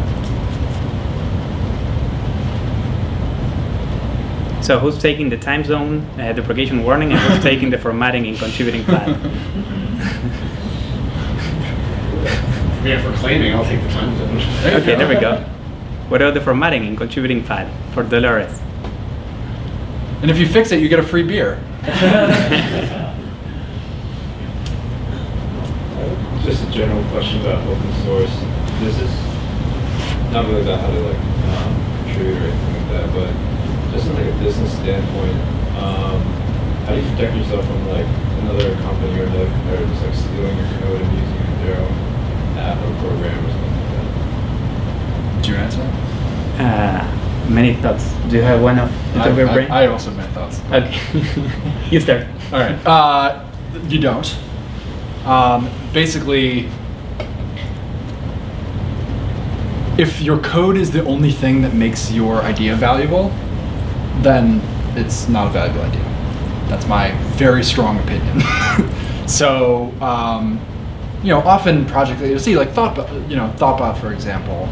So who's taking the time zone deprecation warning, and who's taking the formatting and contributing file? Yeah, for claiming, I'll take the time zone. Okay, there we go. What about the formatting and contributing file for Dolores? And if you fix it, you get a free beer. Just a general question about open source. This is not really about how to like contribute or anything like that, but just from like a business standpoint, how do you protect yourself from like another company or another competitor just like stealing your code and using it in their own app or program or something like that? Did you answer? Many thoughts. Do you have one off the top of your brain? I also have many thoughts. Okay. You start. All right. You don't. Basically, if your code is the only thing that makes your idea valuable, then it's not a valuable idea. That's my very strong opinion. So, you know, often projects that you'll see, like Thoughtbot, you know, Thoughtbot, for example,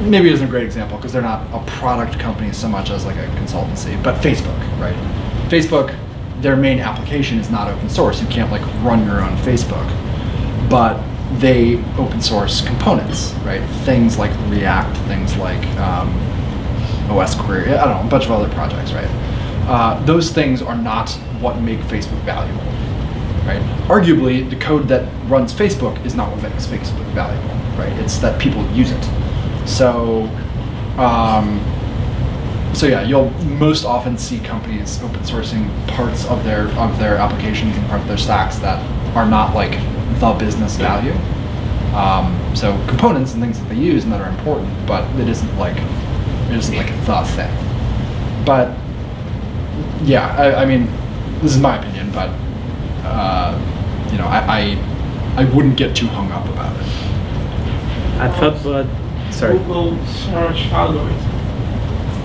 maybe isn't a great example because they're not a product company so much as like a consultancy, but Facebook, right? Facebook, their main application is not open source. You can't like run your own Facebook, but they open source components, right? Things like React, things like, OSQuery, I don't know, a bunch of other projects, right? Those things are not what make Facebook valuable, right? Arguably, the code that runs Facebook is not what makes Facebook valuable, right? It's that people use it. So, so yeah, you'll most often see companies open sourcing parts of their applications and part of their stacks that are not like the business value. So components and things that they use and that are important, but it isn't like the thing. But yeah, I mean, this is my opinion, but you know, I wouldn't get too hung up about it. I thought, but sorry. Google search algorithm.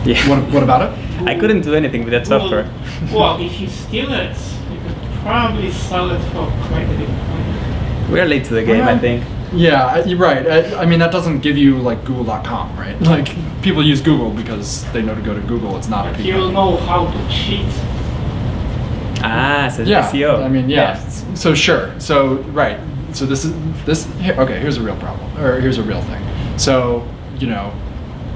Yeah. What about it? I couldn't do anything with that software. Well, if you steal it, you could probably sell it for quite a bit. We are late to the game, I think. Yeah, you're right. I mean, that doesn't give you like Google.com, right? Like people use Google because they know to go to Google. It's not. But you'll know how to cheat. Ah, so yeah. SEO. I mean, yeah. So sure. So right, So this is this. Here, okay, here's a real problem, or here's a real thing. So you know,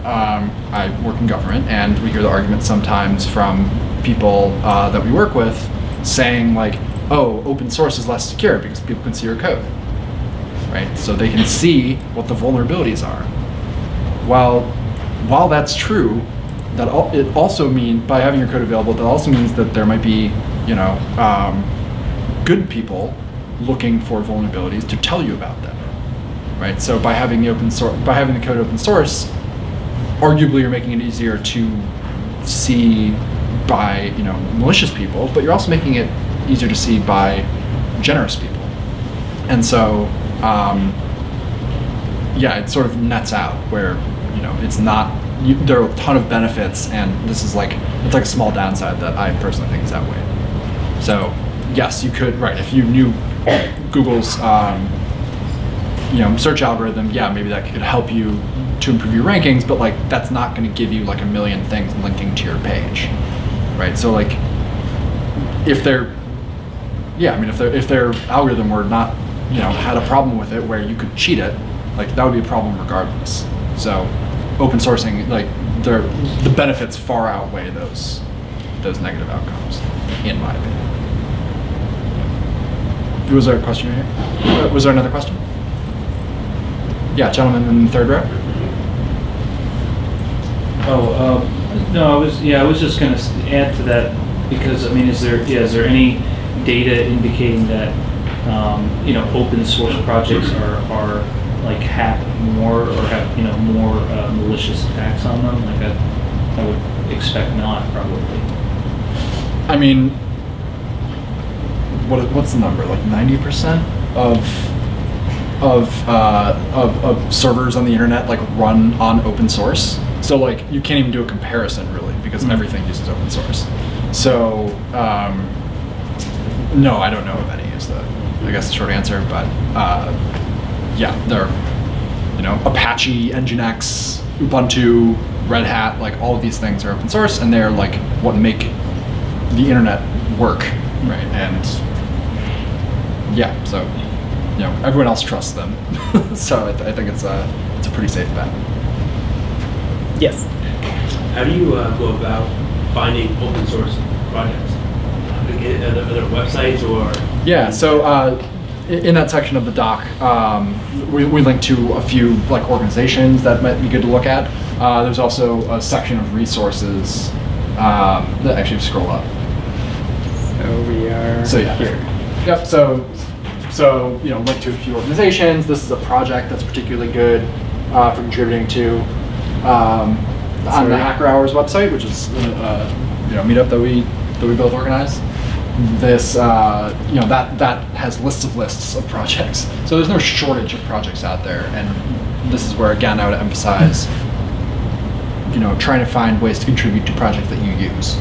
I work in government, and we hear the argument sometimes from people that we work with saying like, "Oh, open source is less secure because people can see your code, right? So they can see what the vulnerabilities are." While that's true, that it also means by having your code available, that also means that there might be, you know, good people looking for vulnerabilities to tell you about them, right? So by having the open source, by having the code open source, arguably you're making it easier to see by, you know, malicious people, but you're also making it easier to see by generous people. And so, yeah, it sort of nets out where, you know, it's not. There are a ton of benefits, and this is like it's like a small downside that I personally think is that way. So yes, you could, right, if you knew Google's you know, search algorithm, yeah, maybe that could help you to improve your rankings, but like that's not going to give you like a million things linking to your page, right? So like if they're, yeah, I mean, if their algorithm were not, you know, had a problem with it where you could cheat it, like that would be a problem regardless. So open sourcing, like the benefits far outweigh those negative outcomes, in my opinion. Was there a question here? Was there another question? Yeah, gentleman in the third row. Oh, no, I was just going to add to that, because I mean, is there any data indicating that you know, open source projects are like hack more, or have, you know, more malicious attacks on them? Like I would expect not, probably. I mean, what's the number? Like 90% of servers on the internet like run on open source. So like you can't even do a comparison really, because everything uses open source. So no, I don't know if any is the, I guess, the short answer, but. Yeah, they're, you know, Apache, Nginx, Ubuntu, Red Hat, like all of these things are open source, and they're like what make the internet work, right? And yeah, so, you know, everyone else trusts them. So I think it's a pretty safe bet. Yes. How do you go about finding open source projects? Are there websites or? Yeah, so, in that section of the doc, we link to a few like organizations that might be good to look at. There's also a section of resources that actually scroll up. So we are. So yeah. Here. Yep. So you know, link to a few organizations. This is a project that's particularly good for contributing to on the Hacker Hours website, which is you know, meetup that we both organize. This, you know, that has lists of projects. So there's no shortage of projects out there, and this is where again I would emphasize, you know, trying to find ways to contribute to projects that you use.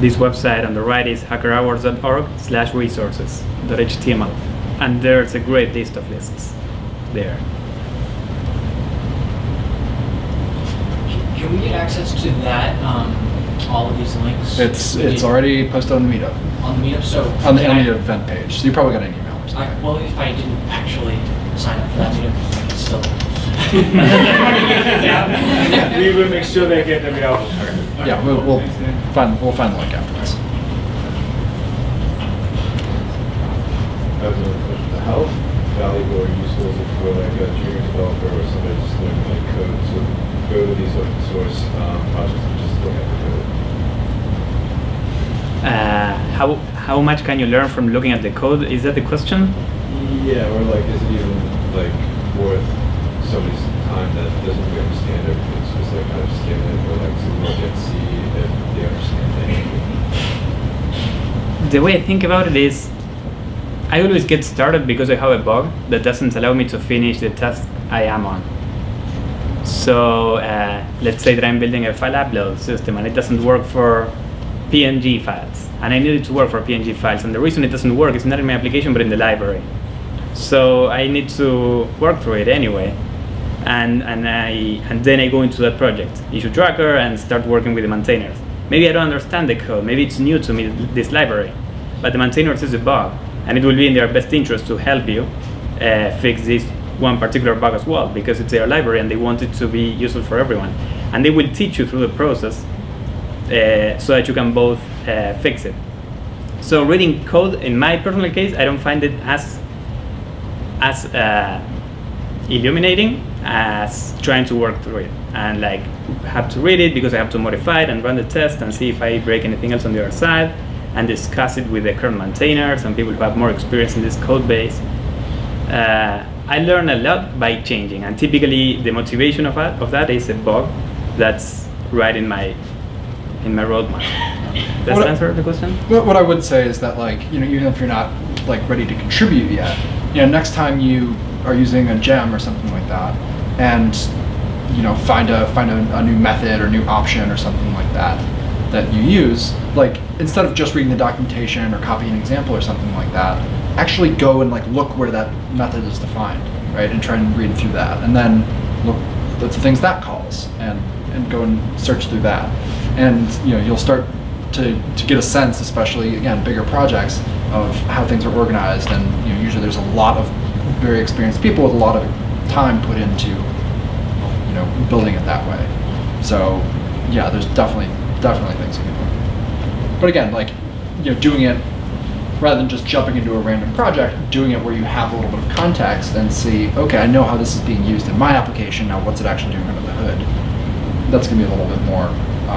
This website on the right is hackerhours.org/resources.html, and there's a great list of lists there. Can we get access to that? All of these links? It's already posted on the Meetup. On the Meetup, so... On the Meetup event page, so you probably got an email or something. Well, if I didn't actually sign up for that Meetup, it's still... Yeah. We will make sure they get the mail. Okay. Yeah, we'll find the link afterwards. That was another question. How valuable or useful is it for like a junior developer or somebody just learning like code? So go to these open source projects and just look at the code. How much can you learn from looking at the code? Is that the question? Yeah, or like, is it even like worth somebody's time that doesn't really understand everything? So it's like, I understand it, or like someone can see if they understand anything. The way I think about it is, I always get started because I have a bug that doesn't allow me to finish the task I am on. So let's say that I'm building a file upload system and it doesn't work for PNG files, and I need it to work for PNG files, and the reason it doesn't work is not in my application but in the library. So I need to work through it anyway, and then I go into that project, issue tracker, and start working with the maintainers. Maybe I don't understand the code, maybe it's new to me, this library, but the maintainers is a bug, and it will be in their best interest to help you fix this one particular bug as well, because it's their library and they want it to be useful for everyone. And they will teach you through the process so that you can both fix it. So reading code, in my personal case, I don't find it as illuminating as trying to work through it and like have to read it because I have to modify it and run the test and see if I break anything else on the other side and discuss it with the current maintainers and people who have more experience in this code base. I learn a lot by changing, and typically the motivation of that is a bug that's right in my roadmap. Does that answer the question? What I would say is that, like, you know, even if you're not like ready to contribute yet, you know, next time you are using a gem or something like that, and you know, find a new method or new option or something like that that you use, like, instead of just reading the documentation or copying an example or something like that, actually go and like look where that method is defined, right, and try and read through that, and then look at the things that calls, and go and search through that, and you know, you'll start to get a sense, especially again bigger projects, of how things are organized, and you know, usually there's a lot of very experienced people with a lot of time put into, you know, building it that way. So yeah, there's definitely things you can do. But again, like, you know, doing it rather than just jumping into a random project, doing it where you have a little bit of context and see, okay, I know how this is being used in my application, now what's it actually doing under the hood? That's gonna be a little bit more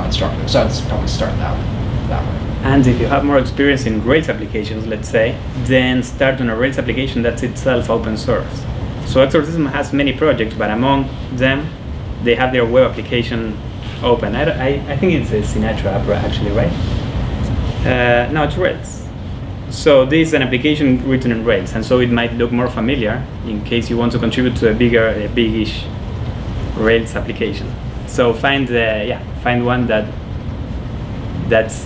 instructive. So I'd probably start that way. And if you have more experience in Rails applications, let's say, then start on a Rails application that's itself open source. So Exercism has many projects, but among them, they have their web application open. I think it's a Sinatra app, actually, right? No, it's Rails. So this is an application written in Rails, and so it might look more familiar in case you want to contribute to a big-ish Rails application. So find one that's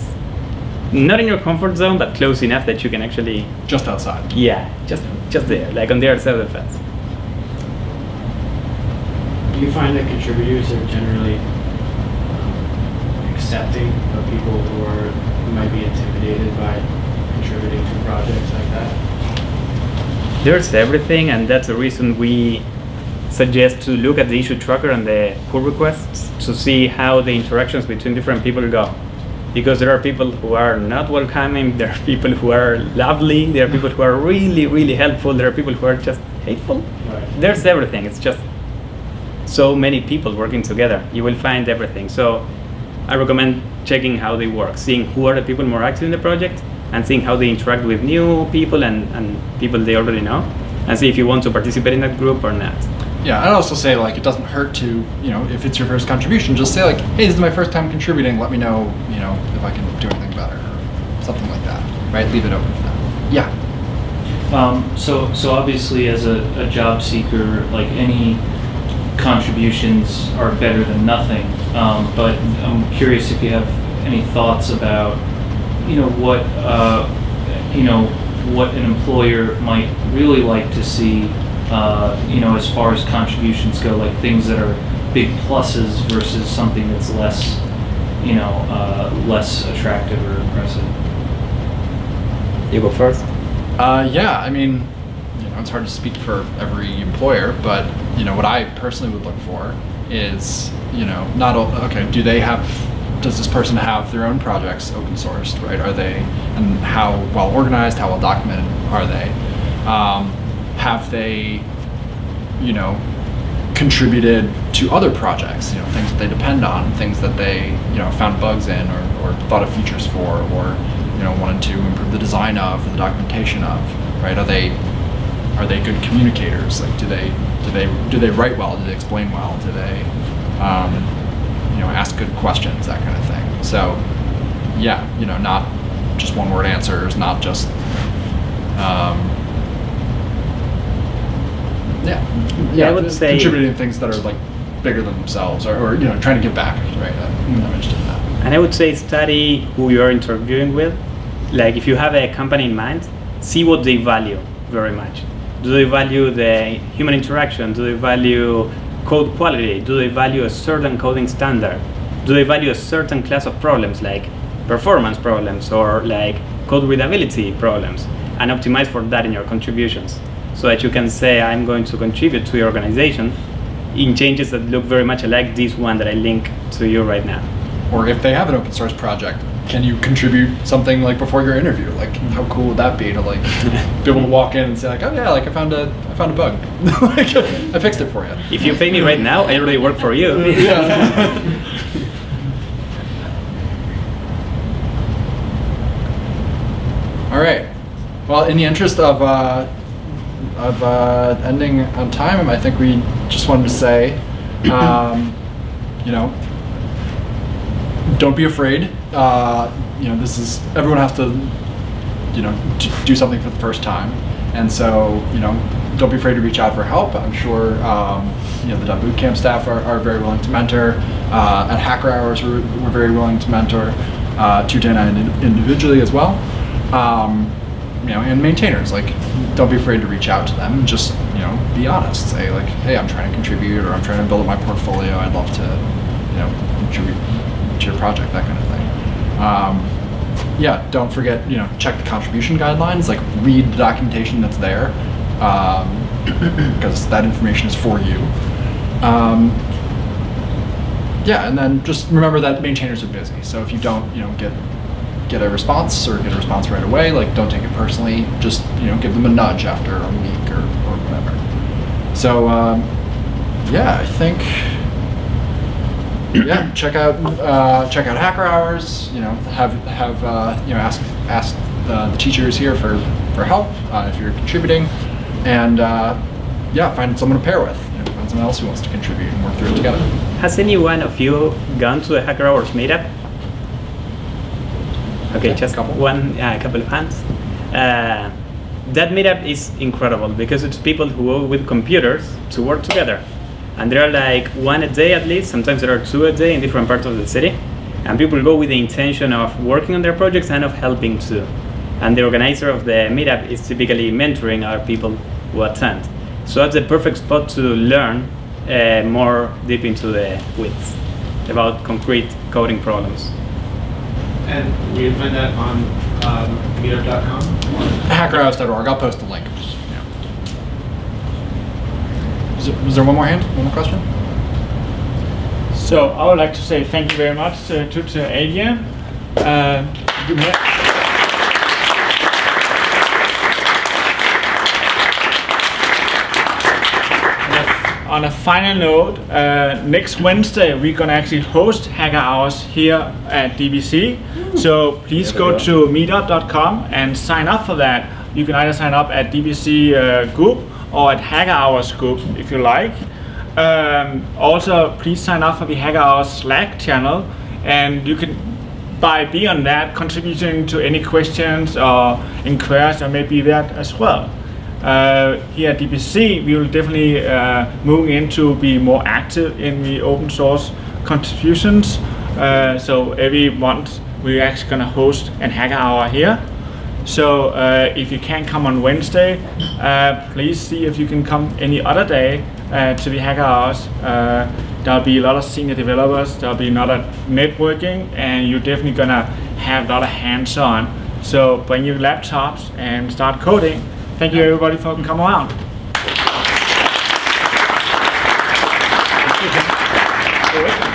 not in your comfort zone, but close enough that you can actually just outside. Yeah, just there, like on the other side of the fence. Do you find that contributors are generally accepting of people who are who might be intimidated by contributing to projects like that? There's everything, and that's the reason we suggest to look at the issue tracker and the pull requests to see how the interactions between different people go. Because there are people who are not welcoming, there are people who are lovely, there are people who are really, really helpful, there are people who are just hateful. Right. There's everything. It's just so many people working together. You will find everything. So I recommend checking how they work, seeing who are the people more active in the project, and seeing how they interact with new people and people they already know, and see if you want to participate in that group or not. Yeah, I'd also say, like, it doesn't hurt to, you know, if it's your first contribution, just say like, hey, this is my first time contributing, let me know, you know, if I can do anything better, or something like that, right? Leave it open for that. Yeah. So obviously as a job seeker, like, any contributions are better than nothing, but I'm curious if you have any thoughts about, you know, what an employer might really like to see, you know, as far as contributions go, like things that are big pluses versus something that's less, you know, less attractive or impressive. You go first. Yeah, I mean, you know, it's hard to speak for every employer, but you know, what I personally would look for is, you know, not okay. Do they have? Does this person have their own projects open sourced, right? Are they, and how well organized, how well documented are they? Have they, you know, contributed to other projects, you know, things that they depend on, things that they, you know, found bugs in or thought of features for, or, you know, wanted to improve the design of, or the documentation of, right? Are they good communicators? Like, do they write well? Do they explain well? Do they, you know, ask good questions, that kind of thing. So, yeah, you know, not just one-word answers, not just, yeah, I would say contributing things that are like bigger than themselves, or you know, trying to give back, right? I'm interested in that. And I would say study who you are interviewing with. Like, if you have a company in mind, see what they value very much. Do they value the human interaction? Do they value code quality? Do they value a certain coding standard? Do they value a certain class of problems, like performance problems or like code readability problems? and optimize for that in your contributions, so that you can say, I'm going to contribute to your organization in changes that look very much alike this one that I link to you right now. Or if they have an open source project, can you contribute something like before your interview? Like, how cool would that be to like be able to walk in and say like, oh yeah, like I found a bug, like I fixed it for you. If you pay me right now, I already work for you. Yeah. All right. Well, in the interest of ending on time, I think we just wanted to say, you know, don't be afraid. You know, this is, everyone has to, you know, do something for the first time, and so, you know, don't be afraid to reach out for help. I'm sure you know, the Dev Bootcamp staff are very willing to mentor. At Hacker Hours, we're very willing to mentor Tute and I individually as well. You know, and maintainers, like, don't be afraid to reach out to them. Just, you know, be honest. Say like, hey, I'm trying to contribute, or I'm trying to build up my portfolio. I'd love to, you know, contribute to your project, that kind of thing. Yeah, don't forget, you know, check the contribution guidelines. Like, read the documentation that's there, because that information is for you. Yeah, and then just remember that maintainers are busy. So if you don't, you know, get a response or get a response right away, like, don't take it personally. Just, you know, give them a nudge after a week or whatever. So yeah, I think, yeah, check out Hacker Hours. You know, have you know, ask the teachers here for help if you're contributing, and yeah, find someone to pair with. You know, find someone else who wants to contribute and work through it together. Has any one of you gone to a Hacker Hours meetup? Okay, just a couple of hands. That meetup is incredible because it's people who go with computers to work together. And there are like one a day at least, sometimes there are two a day in different parts of the city. And people go with the intention of working on their projects and of helping too. And the organizer of the meetup is typically mentoring our people who attend. So that's the perfect spot to learn more deep into the weeds about concrete coding problems. And you can find that on meetup.com? Hackerhouse.org. I'll post the link. Yeah. Was there one more hand? One more question? So I would like to say thank you very much to Aidan. On a final note, next Wednesday we're going to actually host Hacker Hours here at DBC. So please go to meetup.com and sign up for that. You can either sign up at DBC group or at Hacker Hours group if you like. Also, please sign up for the Hacker Hours Slack channel, and you can, by being on that, contributing to any questions or inquiries or maybe that as well. Here at DBC, we will definitely move into be more active in the open source contributions. So every month we're actually going to host an Hacker Hour here. So if you can't come on Wednesday, please see if you can come any other day to the Hacker Hours. There'll be a lot of senior developers, there'll be a lot of networking, and you're definitely going to have a lot of hands-on. So bring your laptops and start coding. Thank you everybody for coming around. Thank you.